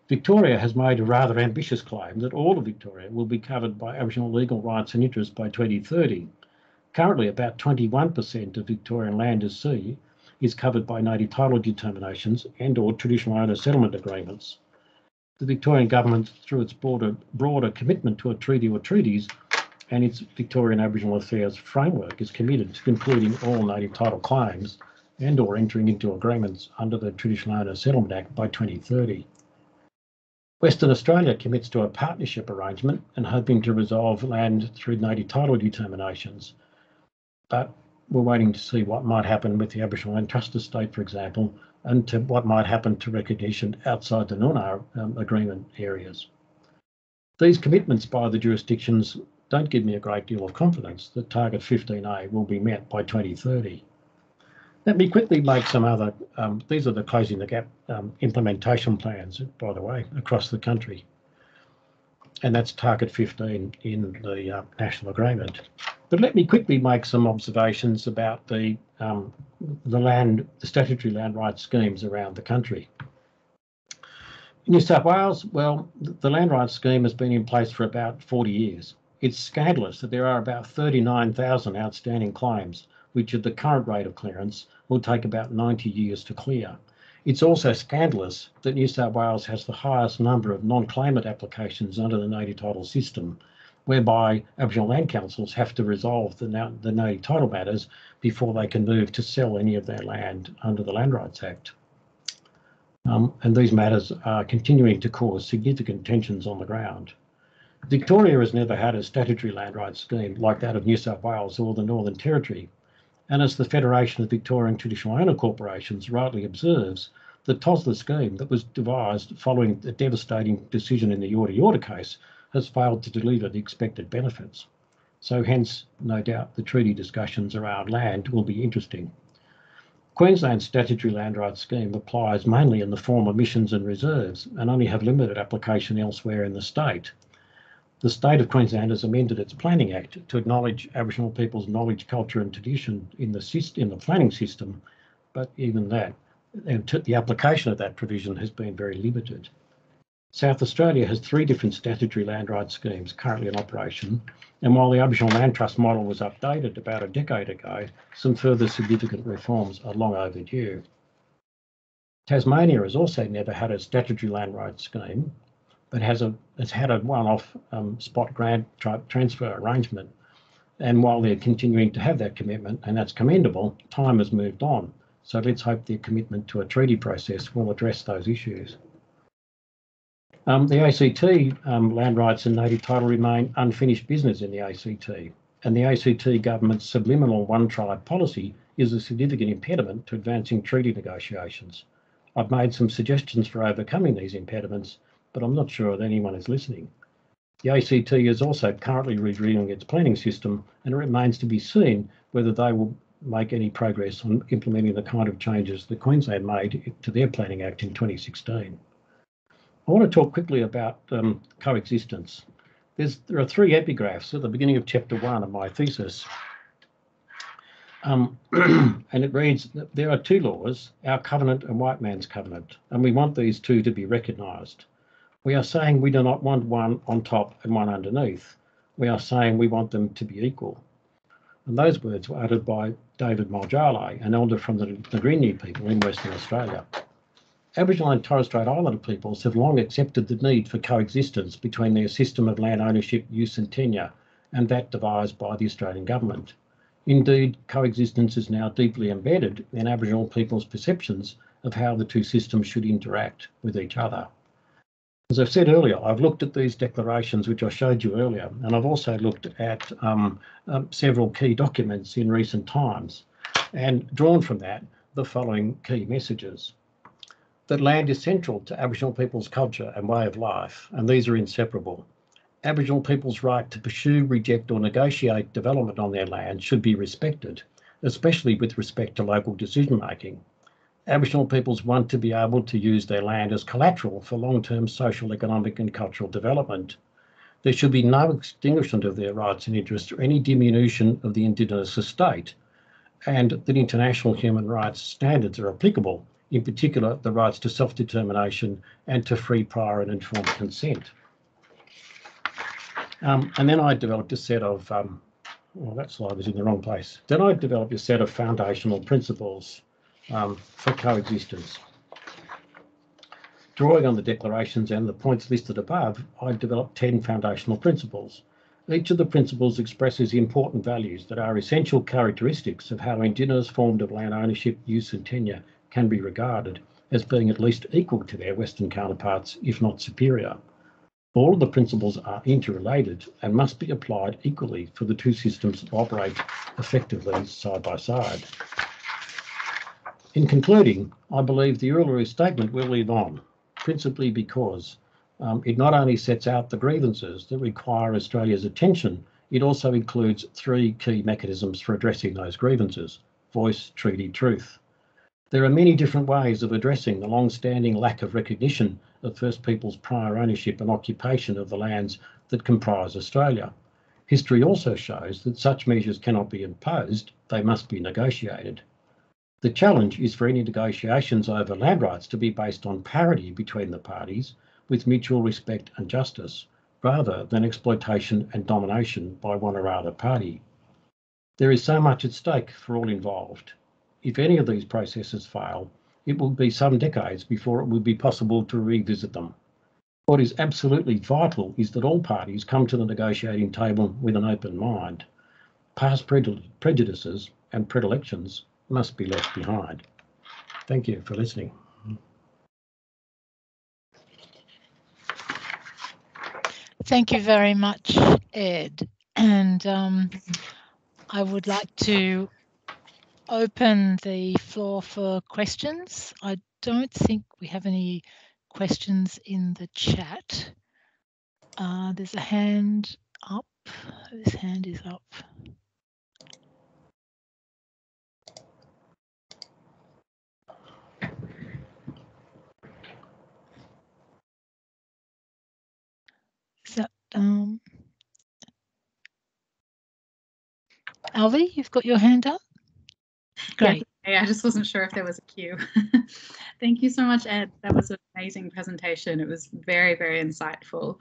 Victoria has made a rather ambitious claim that all of Victoria will be covered by Aboriginal legal rights and interests by 2030. Currently, about 21% of Victorian land at sea is covered by native title determinations and or traditional owner settlement agreements. The Victorian government, through its broader commitment to a treaty or treaties and its Victorian Aboriginal Affairs framework, is committed to concluding all native title claims and or entering into agreements under the Traditional Owner Settlement Act by 2030. Western Australia commits to a partnership arrangement and hoping to resolve land through native title determinations. But we're waiting to see what might happen with the Aboriginal Land Trust Estate, for example, and to what might happen to recognition outside the Noongar agreement areas. These commitments by the jurisdictions don't give me a great deal of confidence that Target 15A will be met by 2030. Let me quickly make some other, these are the Closing the Gap implementation plans, by the way, across the country. And that's Target 15 in the National Agreement. But let me quickly make some observations about the statutory land rights schemes around the country. In New South Wales, well, the land rights scheme has been in place for about 40 years. It's scandalous that there are about 39,000 outstanding claims, which at the current rate of clearance will take about 90 years to clear. It's also scandalous that New South Wales has the highest number of non-claimant applications under the native title system, whereby Aboriginal land councils have to resolve the native title matters before they can move to sell any of their land under the Land Rights Act. And these matters are continuing to cause significant tensions on the ground. Victoria has never had a statutory land rights scheme like that of New South Wales or the Northern Territory. And as the Federation of Victorian Traditional Owner Corporations rightly observes, the Tosler scheme that was devised following the devastating decision in the Yorta Yorta case has failed to deliver the expected benefits. So hence, no doubt, the treaty discussions around land will be interesting. Queensland's statutory land rights scheme applies mainly in the form of missions and reserves and only have limited application elsewhere in the state. The State of Queensland has amended its Planning Act to acknowledge Aboriginal people's knowledge, culture and tradition in the planning system, but even that, and the application of that provision has been very limited. South Australia has three different statutory land rights schemes currently in operation, and while the Aboriginal Land Trust model was updated about a decade ago, some further significant reforms are long overdue. Tasmania has also never had a statutory land rights scheme, but has had a one-off spot grant transfer arrangement. And while they're continuing to have that commitment, and that's commendable, time has moved on. So let's hope their commitment to a treaty process will address those issues. The ACT land rights and native title remain unfinished business in the ACT, and the ACT government's subliminal one-tribe policy is a significant impediment to advancing treaty negotiations. I've made some suggestions for overcoming these impediments, but I'm not sure that anyone is listening. The ACT is also currently reviewing its planning system, and it remains to be seen whether they will make any progress on implementing the kind of changes that Queensland made to their Planning Act in 2016. I want to talk quickly about coexistence. There are three epigraphs at the beginning of chapter 1 of my thesis. And it reads that there are two laws, our covenant and white man's covenant, and we want these two to be recognised. We are saying we do not want one on top and one underneath. We are saying we want them to be equal. And those words were uttered by David Moljale, an elder from the Ngunnawal people in Western Australia. Aboriginal and Torres Strait Islander peoples have long accepted the need for coexistence between their system of land ownership, use and tenure, and that devised by the Australian government. Indeed, coexistence is now deeply embedded in Aboriginal people's perceptions of how the two systems should interact with each other. As I've said earlier, I've looked at these declarations which I showed you earlier, and I've also looked at several key documents in recent times, and drawn from that the following key messages. That land is central to Aboriginal people's culture and way of life, and these are inseparable. Aboriginal people's right to pursue, reject or negotiate development on their land should be respected, especially with respect to local decision making. Aboriginal peoples want to be able to use their land as collateral for long-term social, economic and cultural development. There should be no extinguishment of their rights and interests or any diminution of the Indigenous estate, and that international human rights standards are applicable, in particular the rights to self-determination and to free, prior and informed consent. And then I developed a set of, well, that slide was in the wrong place. Then I developed a set of foundational principles for coexistence. Drawing on the declarations and the points listed above, I developed 10 foundational principles. Each of the principles expresses important values that are essential characteristics of how Indigenous forms of land ownership, use and tenure can be regarded as being at least equal to their Western counterparts, if not superior. All of the principles are interrelated and must be applied equally for the two systems to operate effectively side by side. In concluding, I believe the Uluru Statement will live on, principally because it not only sets out the grievances that require Australia's attention, it also includes three key mechanisms for addressing those grievances: voice, treaty, truth. There are many different ways of addressing the long-standing lack of recognition of First Peoples' prior ownership and occupation of the lands that comprise Australia. History also shows that such measures cannot be imposed, they must be negotiated. The challenge is for any negotiations over land rights to be based on parity between the parties with mutual respect and justice, rather than exploitation and domination by one or other party. There is so much at stake for all involved. If any of these processes fail, it will be some decades before it will be possible to revisit them. What is absolutely vital is that all parties come to the negotiating table with an open mind. Past prejudices and predilections must be left behind. Thank you for listening. Thank you very much, Ed. And I would like to open the floor for questions. I don't think we have any questions in the chat. There's a hand up. Whose hand is up? Is that Alvi, you've got your hand up? Great. Yeah, I just wasn't sure if there was a queue. Thank you so much, Ed. That was an amazing presentation. It was very, very insightful.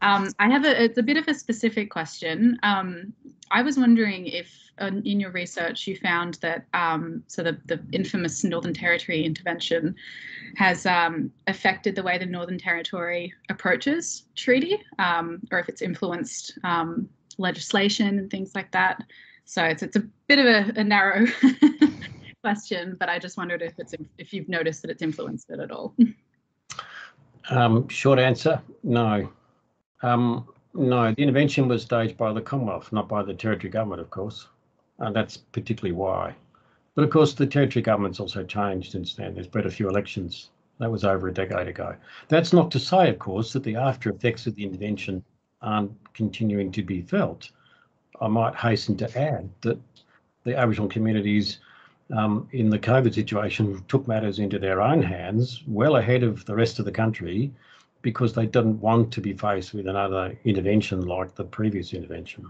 I have it's a bit of a specific question. I was wondering if in your research you found that the infamous Northern Territory intervention has affected the way the Northern Territory approaches treaty, or if it's influenced legislation and things like that. So it's a bit of a narrow question, but I just wondered if you've noticed that it's influenced it at all. Short answer, no. No, the intervention was staged by the Commonwealth, not by the Territory Government, of course, and that's particularly why. But of course, the Territory Government's also changed since then. There's been a few elections. That was over a decade ago. That's not to say, of course, that the after effects of the intervention aren't continuing to be felt. I might hasten to add that the Aboriginal communities in the COVID situation took matters into their own hands well ahead of the rest of the country because they didn't want to be faced with another intervention like the previous intervention.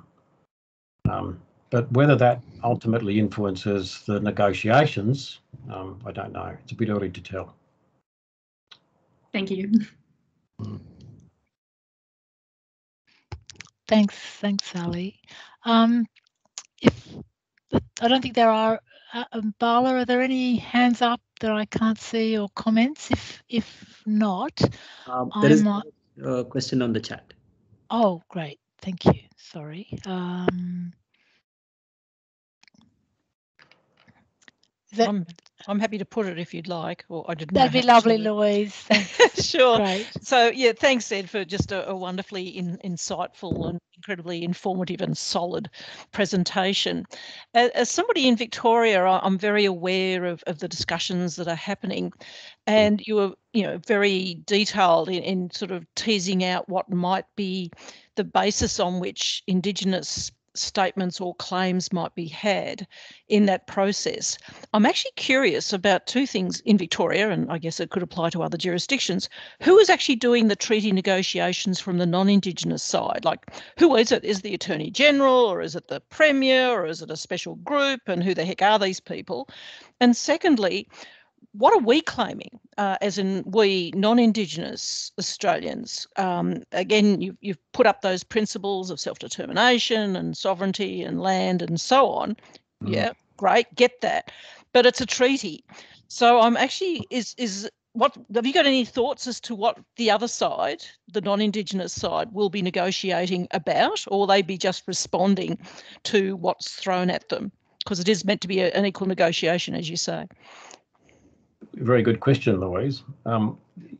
But whether that ultimately influences the negotiations, I don't know. It's a bit early to tell. Thank you. Thanks, Sally. I don't think there are. Bala, are there any hands up that I can't see or comments? If not, there is a question on the chat. Oh, great. Thank you. Sorry. I'm happy to put it if you'd like, or I didn't. That'd be lovely, Louise. Sure. Great. So yeah, thanks, Ed, for just a wonderfully insightful and incredibly informative and solid presentation. As somebody in Victoria, I'm very aware of the discussions that are happening, and you were very detailed in sort of teasing out what might be the basis on which Indigenous statements or claims might be had in that process. I'm actually curious about two things in Victoria, and I guess it could apply to other jurisdictions. Who is actually doing the treaty negotiations from the non-Indigenous side? Like, who is it? Is the Attorney General, or is it the Premier, or is it a special group, and who the heck are these people? And secondly, what are we claiming, as in we non-Indigenous Australians? Again, you've put up those principles of self-determination and sovereignty and land and so on. Mm. Yeah, great, get that. But it's a treaty. So I'm actually, have you got any thoughts as to what the other side, the non-Indigenous side, will be negotiating about, or will they be just responding to what's thrown at them? Because it is meant to be an equal negotiation, as you say. Very good question, Louise.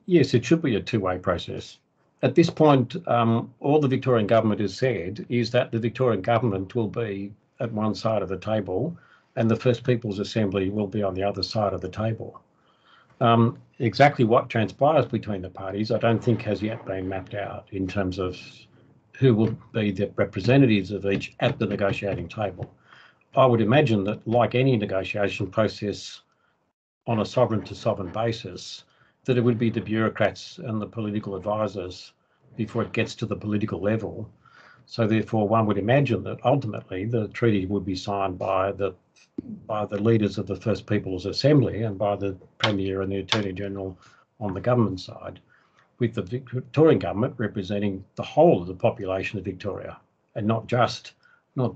Yes, it should be a two-way process. At this point, all the Victorian government has said is that the Victorian government will be at one side of the table and the First Peoples Assembly will be on the other side of the table. Exactly what transpires between the parties, I don't think has yet been mapped out in terms of who will be the representatives of each at the negotiating table. I would imagine that, like any negotiation process, on a sovereign-to-sovereign basis, that it would be the bureaucrats and the political advisors before it gets to the political level. So therefore, one would imagine that ultimately the treaty would be signed by the leaders of the First Peoples Assembly and by the Premier and the Attorney General on the government side, with the Victorian government representing the whole of the population of Victoria, and not just the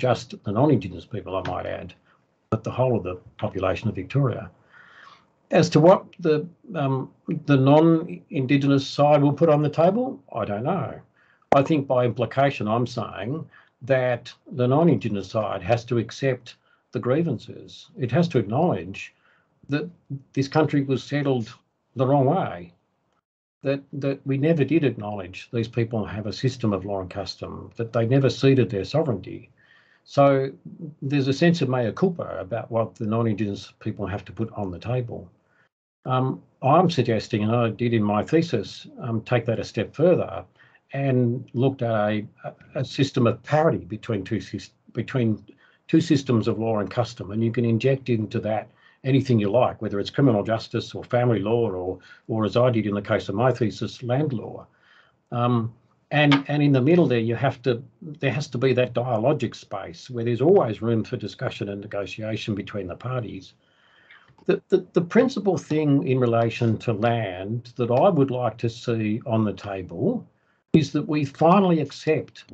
non-Indigenous people, I might add, but the whole of the population of Victoria. As to what the non-Indigenous side will put on the table, I don't know. I think by implication I'm saying that the non-Indigenous side has to accept the grievances. It has to acknowledge that this country was settled the wrong way, that we never did acknowledge these people have a system of law and custom, that they never ceded their sovereignty. So there's a sense of mea culpa about what the non-Indigenous people have to put on the table. I'm suggesting, and I did in my thesis, take that a step further and looked at a system of parity between two systems of law and custom, and you can inject into that anything you like, whether it's criminal justice or family law or as I did in the case of my thesis, land law. And in the middle there, there has to be that dialogic space where there's always room for discussion and negotiation between the parties. The principal thing in relation to land that I would like to see on the table is that we finally accept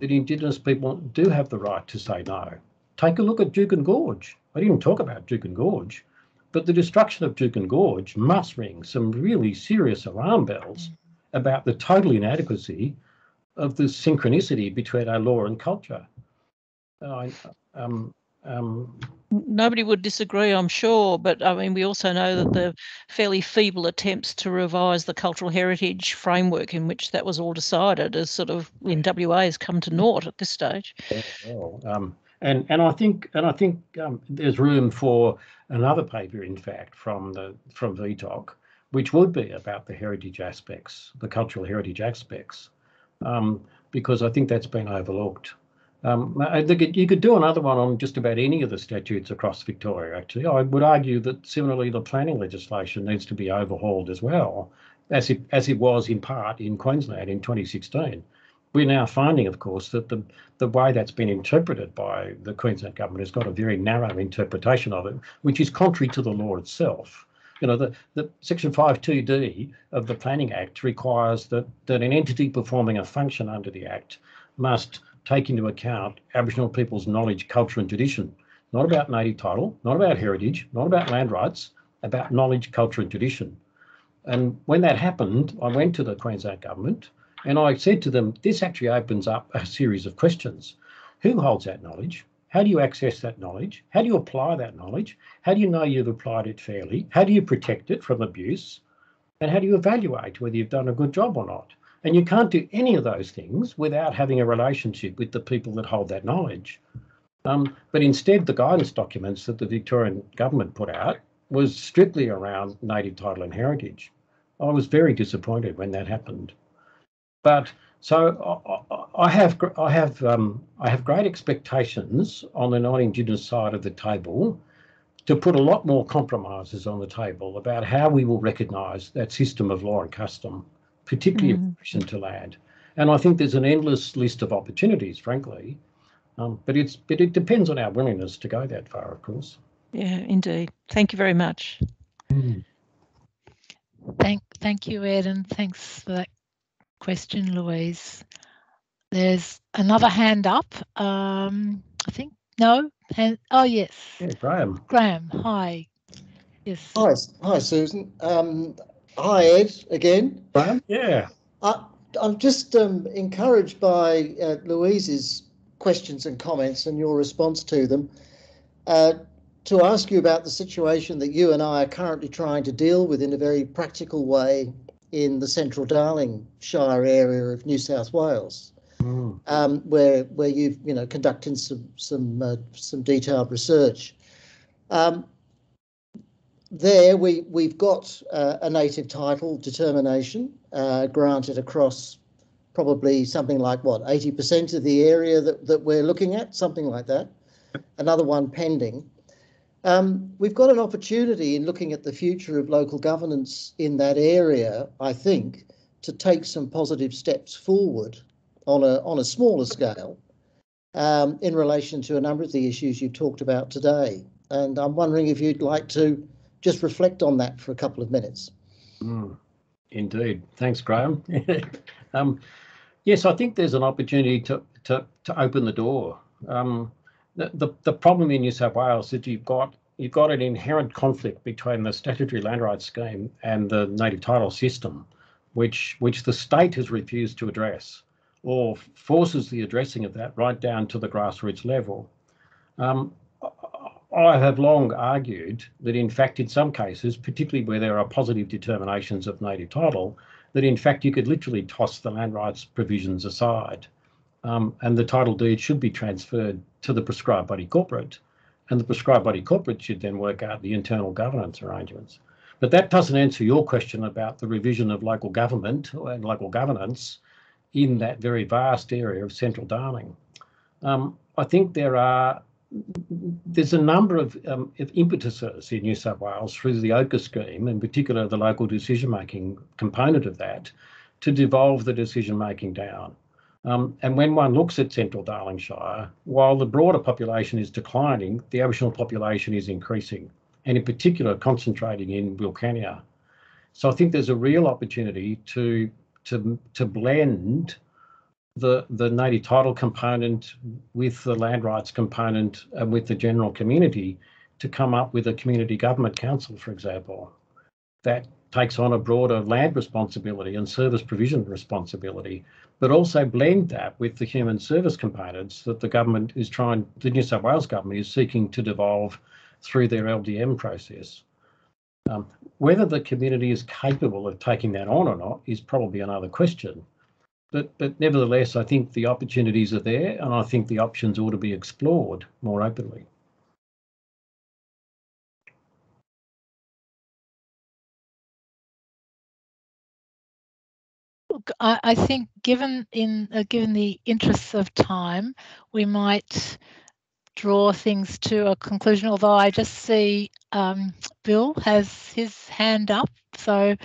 that Indigenous people do have the right to say no. Take a look at Juukan Gorge. I didn't talk about Juukan Gorge, but the destruction of Juukan Gorge must ring some really serious alarm bells about the total inadequacy of the synchronicity between our law and culture. Nobody would disagree, I'm sure, but I mean, we also know that the fairly feeble attempts to revise the cultural heritage framework in which that was all decided is sort of in WA has come to naught at this stage. Yeah, well, I think there's room for another paper, in fact, from VTOC, which would be about the heritage aspects, the cultural heritage aspects, because I think that's been overlooked. You could do another one on just about any of the statutes across Victoria, actually. I would argue that similarly the planning legislation needs to be overhauled as well, as it was in part in Queensland in 2016. We're now finding, of course, that the way that's been interpreted by the Queensland government has got a very narrow interpretation of it, which is contrary to the law itself. You know, the Section 5.2D of the Planning Act requires that an entity performing a function under the Act must take into account Aboriginal people's knowledge, culture and tradition. Not about native title, not about heritage, not about land rights, about knowledge, culture and tradition. And when that happened, I went to the Queensland government and I said to them, this actually opens up a series of questions. Who holds that knowledge? How do you access that knowledge? How do you apply that knowledge? How do you know you've applied it fairly? How do you protect it from abuse? And how do you evaluate whether you've done a good job or not? And you can't do any of those things without having a relationship with the people that hold that knowledge. But instead, the guidance documents that the Victorian government put out was strictly around native title and heritage. I was very disappointed when that happened. But so I have great expectations on the non-Indigenous side of the table to put a lot more compromises on the table about how we will recognise that system of law and custom, particularly in relation to land. And I think there's an endless list of opportunities, frankly, but it depends on our willingness to go that far, of course. Yeah, indeed. Thank you very much. Mm. Thank you, Ed, and thanks for that question, Louise. There's another hand up, I think. No? Hand, oh, yes. Yeah, Graham. Graham, hi. Yes. Hi, Susan. Hi, Ed, again. Graham? Yeah. I'm just encouraged by Louise's questions and comments and your response to them to ask you about the situation that you and I are currently trying to deal with in a very practical way in the Central Darling Shire area of New South Wales, where you've conducted some detailed research. There we've got a native title determination granted across probably something like what 80% of the area that we're looking at, something like that. Another one pending. We've got an opportunity in looking at the future of local governance in that area, I think, to take some positive steps forward on a smaller scale in relation to a number of the issues you've talked about today. And I'm wondering if you'd like to just reflect on that for a couple of minutes. Mm, indeed. Thanks, Graham. Yes, I think there's an opportunity to open the door. The problem in New South Wales that you've got you've got an inherent conflict between the statutory land rights scheme and the native title system, which the state has refused to address, or forces the addressing of that right down to the grassroots level. I have long argued that, in fact, in some cases, particularly where there are positive determinations of native title, that in fact you could literally toss the land rights provisions aside, and the title deed should be transferred to the prescribed body corporate, and the prescribed body corporate should then work out the internal governance arrangements. But that doesn't answer your question about the revision of local government and local governance in that very vast area of Central Darling. I think there's a number of impetuses in New South Wales through the OCA scheme, in particular the local decision-making component of that, to devolve the decision-making down. And when one looks at Central Darling Shire, while the broader population is declining, the Aboriginal population is increasing, and in particular concentrating in Wilcannia. So I think there's a real opportunity to blend the native title component with the land rights component and with the general community to come up with a community government council, for example, that takes on a broader land responsibility and service provision responsibility, but also blend that with the human service components that the government is trying, the New South Wales government is seeking to devolve through their LDM process. Whether the community is capable of taking that on or not is probably another question. But nevertheless, I think the opportunities are there, and I think the options ought to be explored more openly. Look, I think given the interests of time, we might draw things to a conclusion, although I just see Bill has his hand up. So,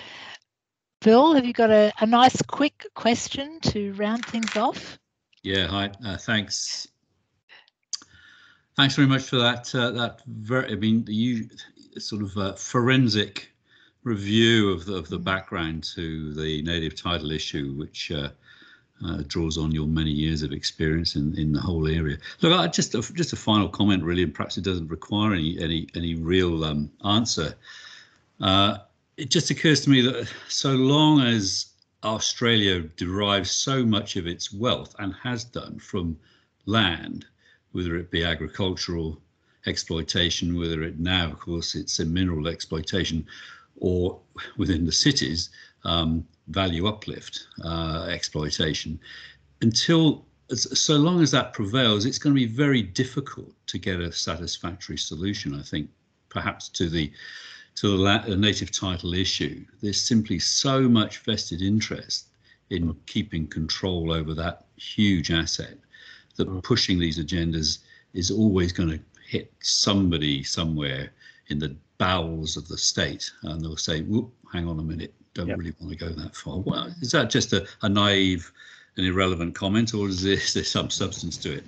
Bill, have you got a nice quick question to round things off? Yeah, hi, thanks. Thanks very much for that, forensic review of the background to the native title issue, which draws on your many years of experience in the whole area. Look, just a final comment, really, and perhaps it doesn't require any real answer. It just occurs to me that so long as Australia derives so much of its wealth and has done from land, whether it be agricultural exploitation, whether it now, of course, it's a mineral exploitation, or within the cities, value uplift exploitation, so long as that prevails, it's going to be very difficult to get a satisfactory solution, I think, perhaps to the native title issue. There's simply so much vested interest in keeping control over that huge asset that pushing these agendas is always going to hit somebody somewhere in the bowels of the state, and they'll say, whoop, hang on a minute, don't really want to go that far. Well, is that just a naive and irrelevant comment, or is there some substance to it?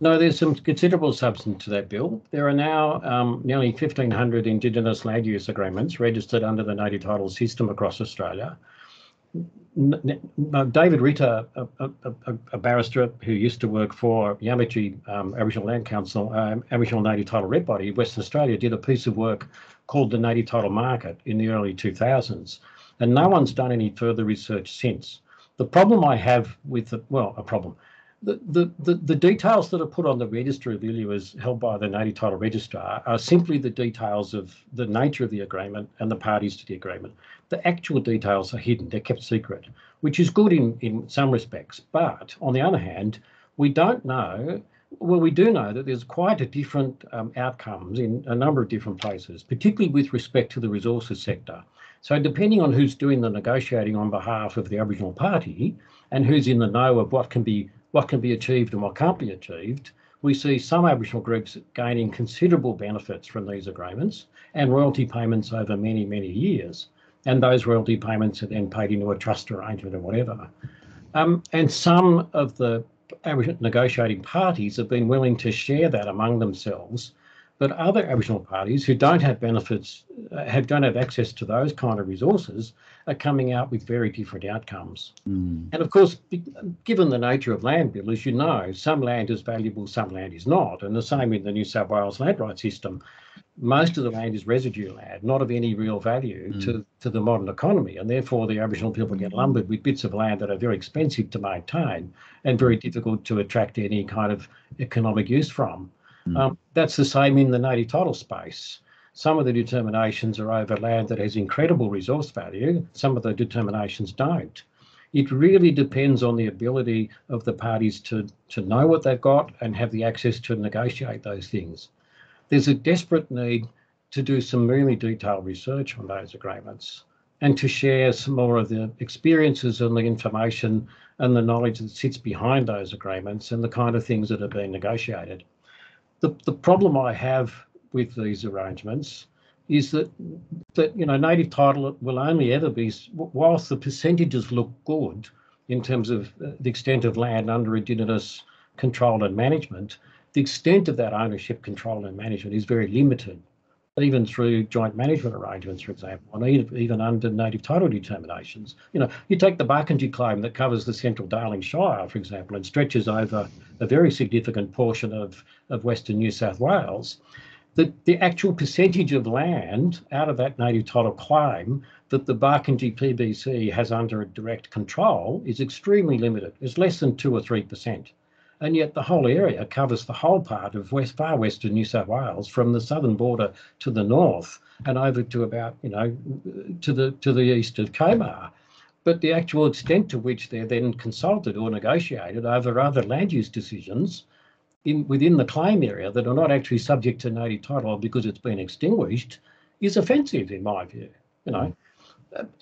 No, there's some considerable substance to that, Bill. There are now nearly 1,500 Indigenous land use agreements registered under the native title system across Australia. David Ritter, a barrister who used to work for Yamatji Aboriginal Land Council, Aboriginal Native Title Rep Body, Western Australia, did a piece of work called the Native Title Market in the early 2000s, and no one's done any further research since. The problem I have with the details that are put on the register of ILUAs held by the native title registrar are simply the details of the nature of the agreement and the parties to the agreement. The actual details are hidden, they're kept secret, which is good in some respects. But on the other hand, we don't know, well, we do know that there's quite a different outcomes in a number of different places, particularly with respect to the resources sector. So depending on who's doing the negotiating on behalf of the Aboriginal party and who's in the know of what can be achieved and what can't be achieved, we see some Aboriginal groups gaining considerable benefits from these agreements and royalty payments over many, many years. And those royalty payments are then paid into a trust arrangement or whatever. And some of the Aboriginal negotiating parties have been willing to share that among themselves that other Aboriginal parties who don't have benefits, don't have access to those kind of resources, are coming out with very different outcomes. Mm. And of course, given the nature of land bill, as you know, some land is valuable, some land is not. And the same in the New South Wales land rights system. Most of the land is residue land, not of any real value to the modern economy. And therefore, the Aboriginal people get lumbered with bits of land that are very expensive to maintain and very difficult to attract any kind of economic use from. That's the same in the native title space. Some of the determinations are over land that has incredible resource value. Some of the determinations don't. It really depends on the ability of the parties to know what they've got and have the access to negotiate those things. There's a desperate need to do some really detailed research on those agreements and to share some more of the experiences and the information and the knowledge that sits behind those agreements and the kind of things that are being negotiated. The problem I have with these arrangements is that you know, native title will only ever be, whilst the percentages look good in terms of the extent of land under Indigenous control and management, the extent of that ownership, control and management is very limited, even through joint management arrangements, for example, and even under native title determinations. You know, you take the Barkindji claim that covers the Central Darling Shire, for example, and stretches over a very significant portion of Western New South Wales, that the actual percentage of land out of that native title claim that the Barkindji PBC has under direct control is extremely limited. It's less than 2 or 3%. And yet the whole area covers the whole part of far western New South Wales, from the southern border to the north and over to about, you know, to the east of Cobar. But the actual extent to which they're then consulted or negotiated over other land use decisions within the claim area that are not actually subject to native title because it's been extinguished is offensive, in my view. You know,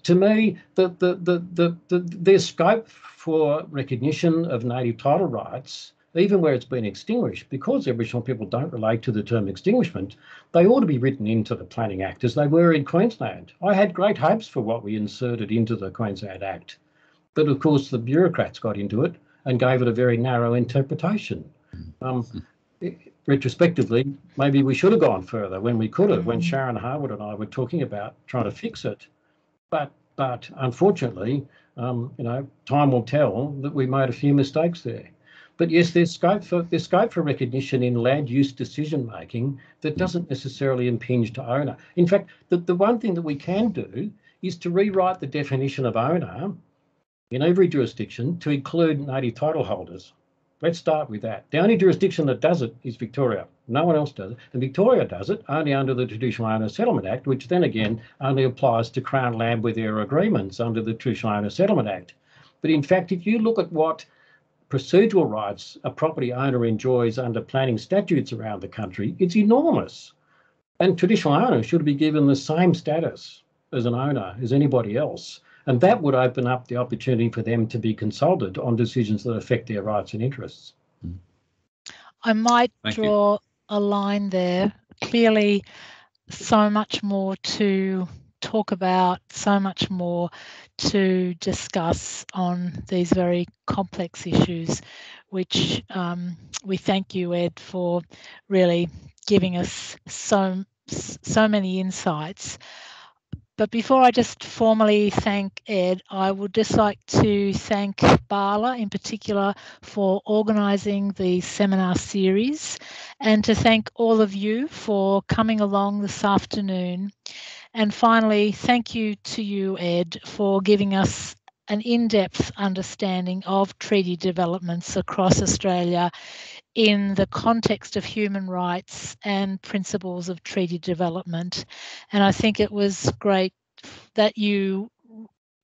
to me, there's scope for recognition of native title rights, even where it's been extinguished, because Aboriginal people don't relate to the term extinguishment. They ought to be written into the Planning Act as they were in Queensland. I had great hopes for what we inserted into the Queensland Act, but of course the bureaucrats got into it and gave it a very narrow interpretation. Retrospectively, maybe we should have gone further when we could have, when Sharon Harwood and I were talking about trying to fix it. But unfortunately, you know, time will tell that we made a few mistakes there. But yes, there's scope for recognition in land use decision making that doesn't necessarily impinge to owner. In fact, the one thing that we can do is to rewrite the definition of owner in every jurisdiction to include native title holders. Let's start with that. The only jurisdiction that does it is Victoria. No one else does it. And Victoria does it only under the Traditional Owner Settlement Act, which then again only applies to Crown land where there are agreements under the Traditional Owner Settlement Act. But in fact, if you look at what procedural rights a property owner enjoys under planning statutes around the country, it's enormous. And traditional owners should be given the same status as an owner as anybody else. And that would open up the opportunity for them to be consulted on decisions that affect their rights and interests. I might draw a line there. Clearly, so much more to talk about, so much more to discuss on these very complex issues, which we thank you, Ed, for really giving us so many insights. But before I just formally thank Ed, I would just like to thank Barla in particular for organising the seminar series, and to thank all of you for coming along this afternoon. And finally, thank you to you, Ed, for giving us an in-depth understanding of treaty developments across Australia in the context of human rights and principles of treaty development. And I think it was great that you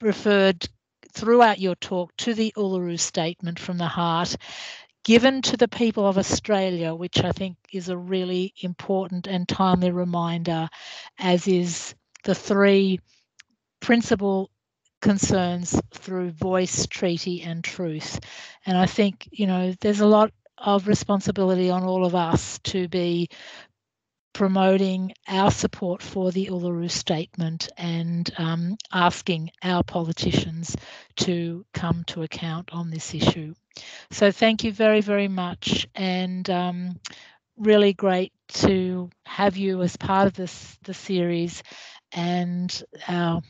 referred throughout your talk to the Uluru Statement from the Heart given to the people of Australia, which I think is a really important and timely reminder, as is the three principal concerns through voice, treaty and truth. And I think, you know, there's a lot of responsibility on all of us to be promoting our support for the Uluru Statement and asking our politicians to come to account on this issue. So thank you very, very much, and really great to have you as part of the series and our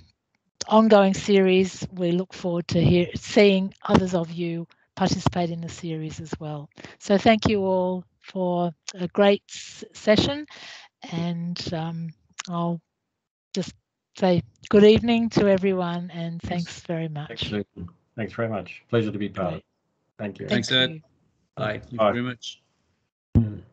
ongoing series. We look forward to seeing others of you participate in the series as well. So thank you all for a great session, and I'll just say good evening to everyone, and thanks very much. Excellent. Thanks very much. Pleasure to be part of it. Thank you. Thanks, Ed. Bye. Thank you very much.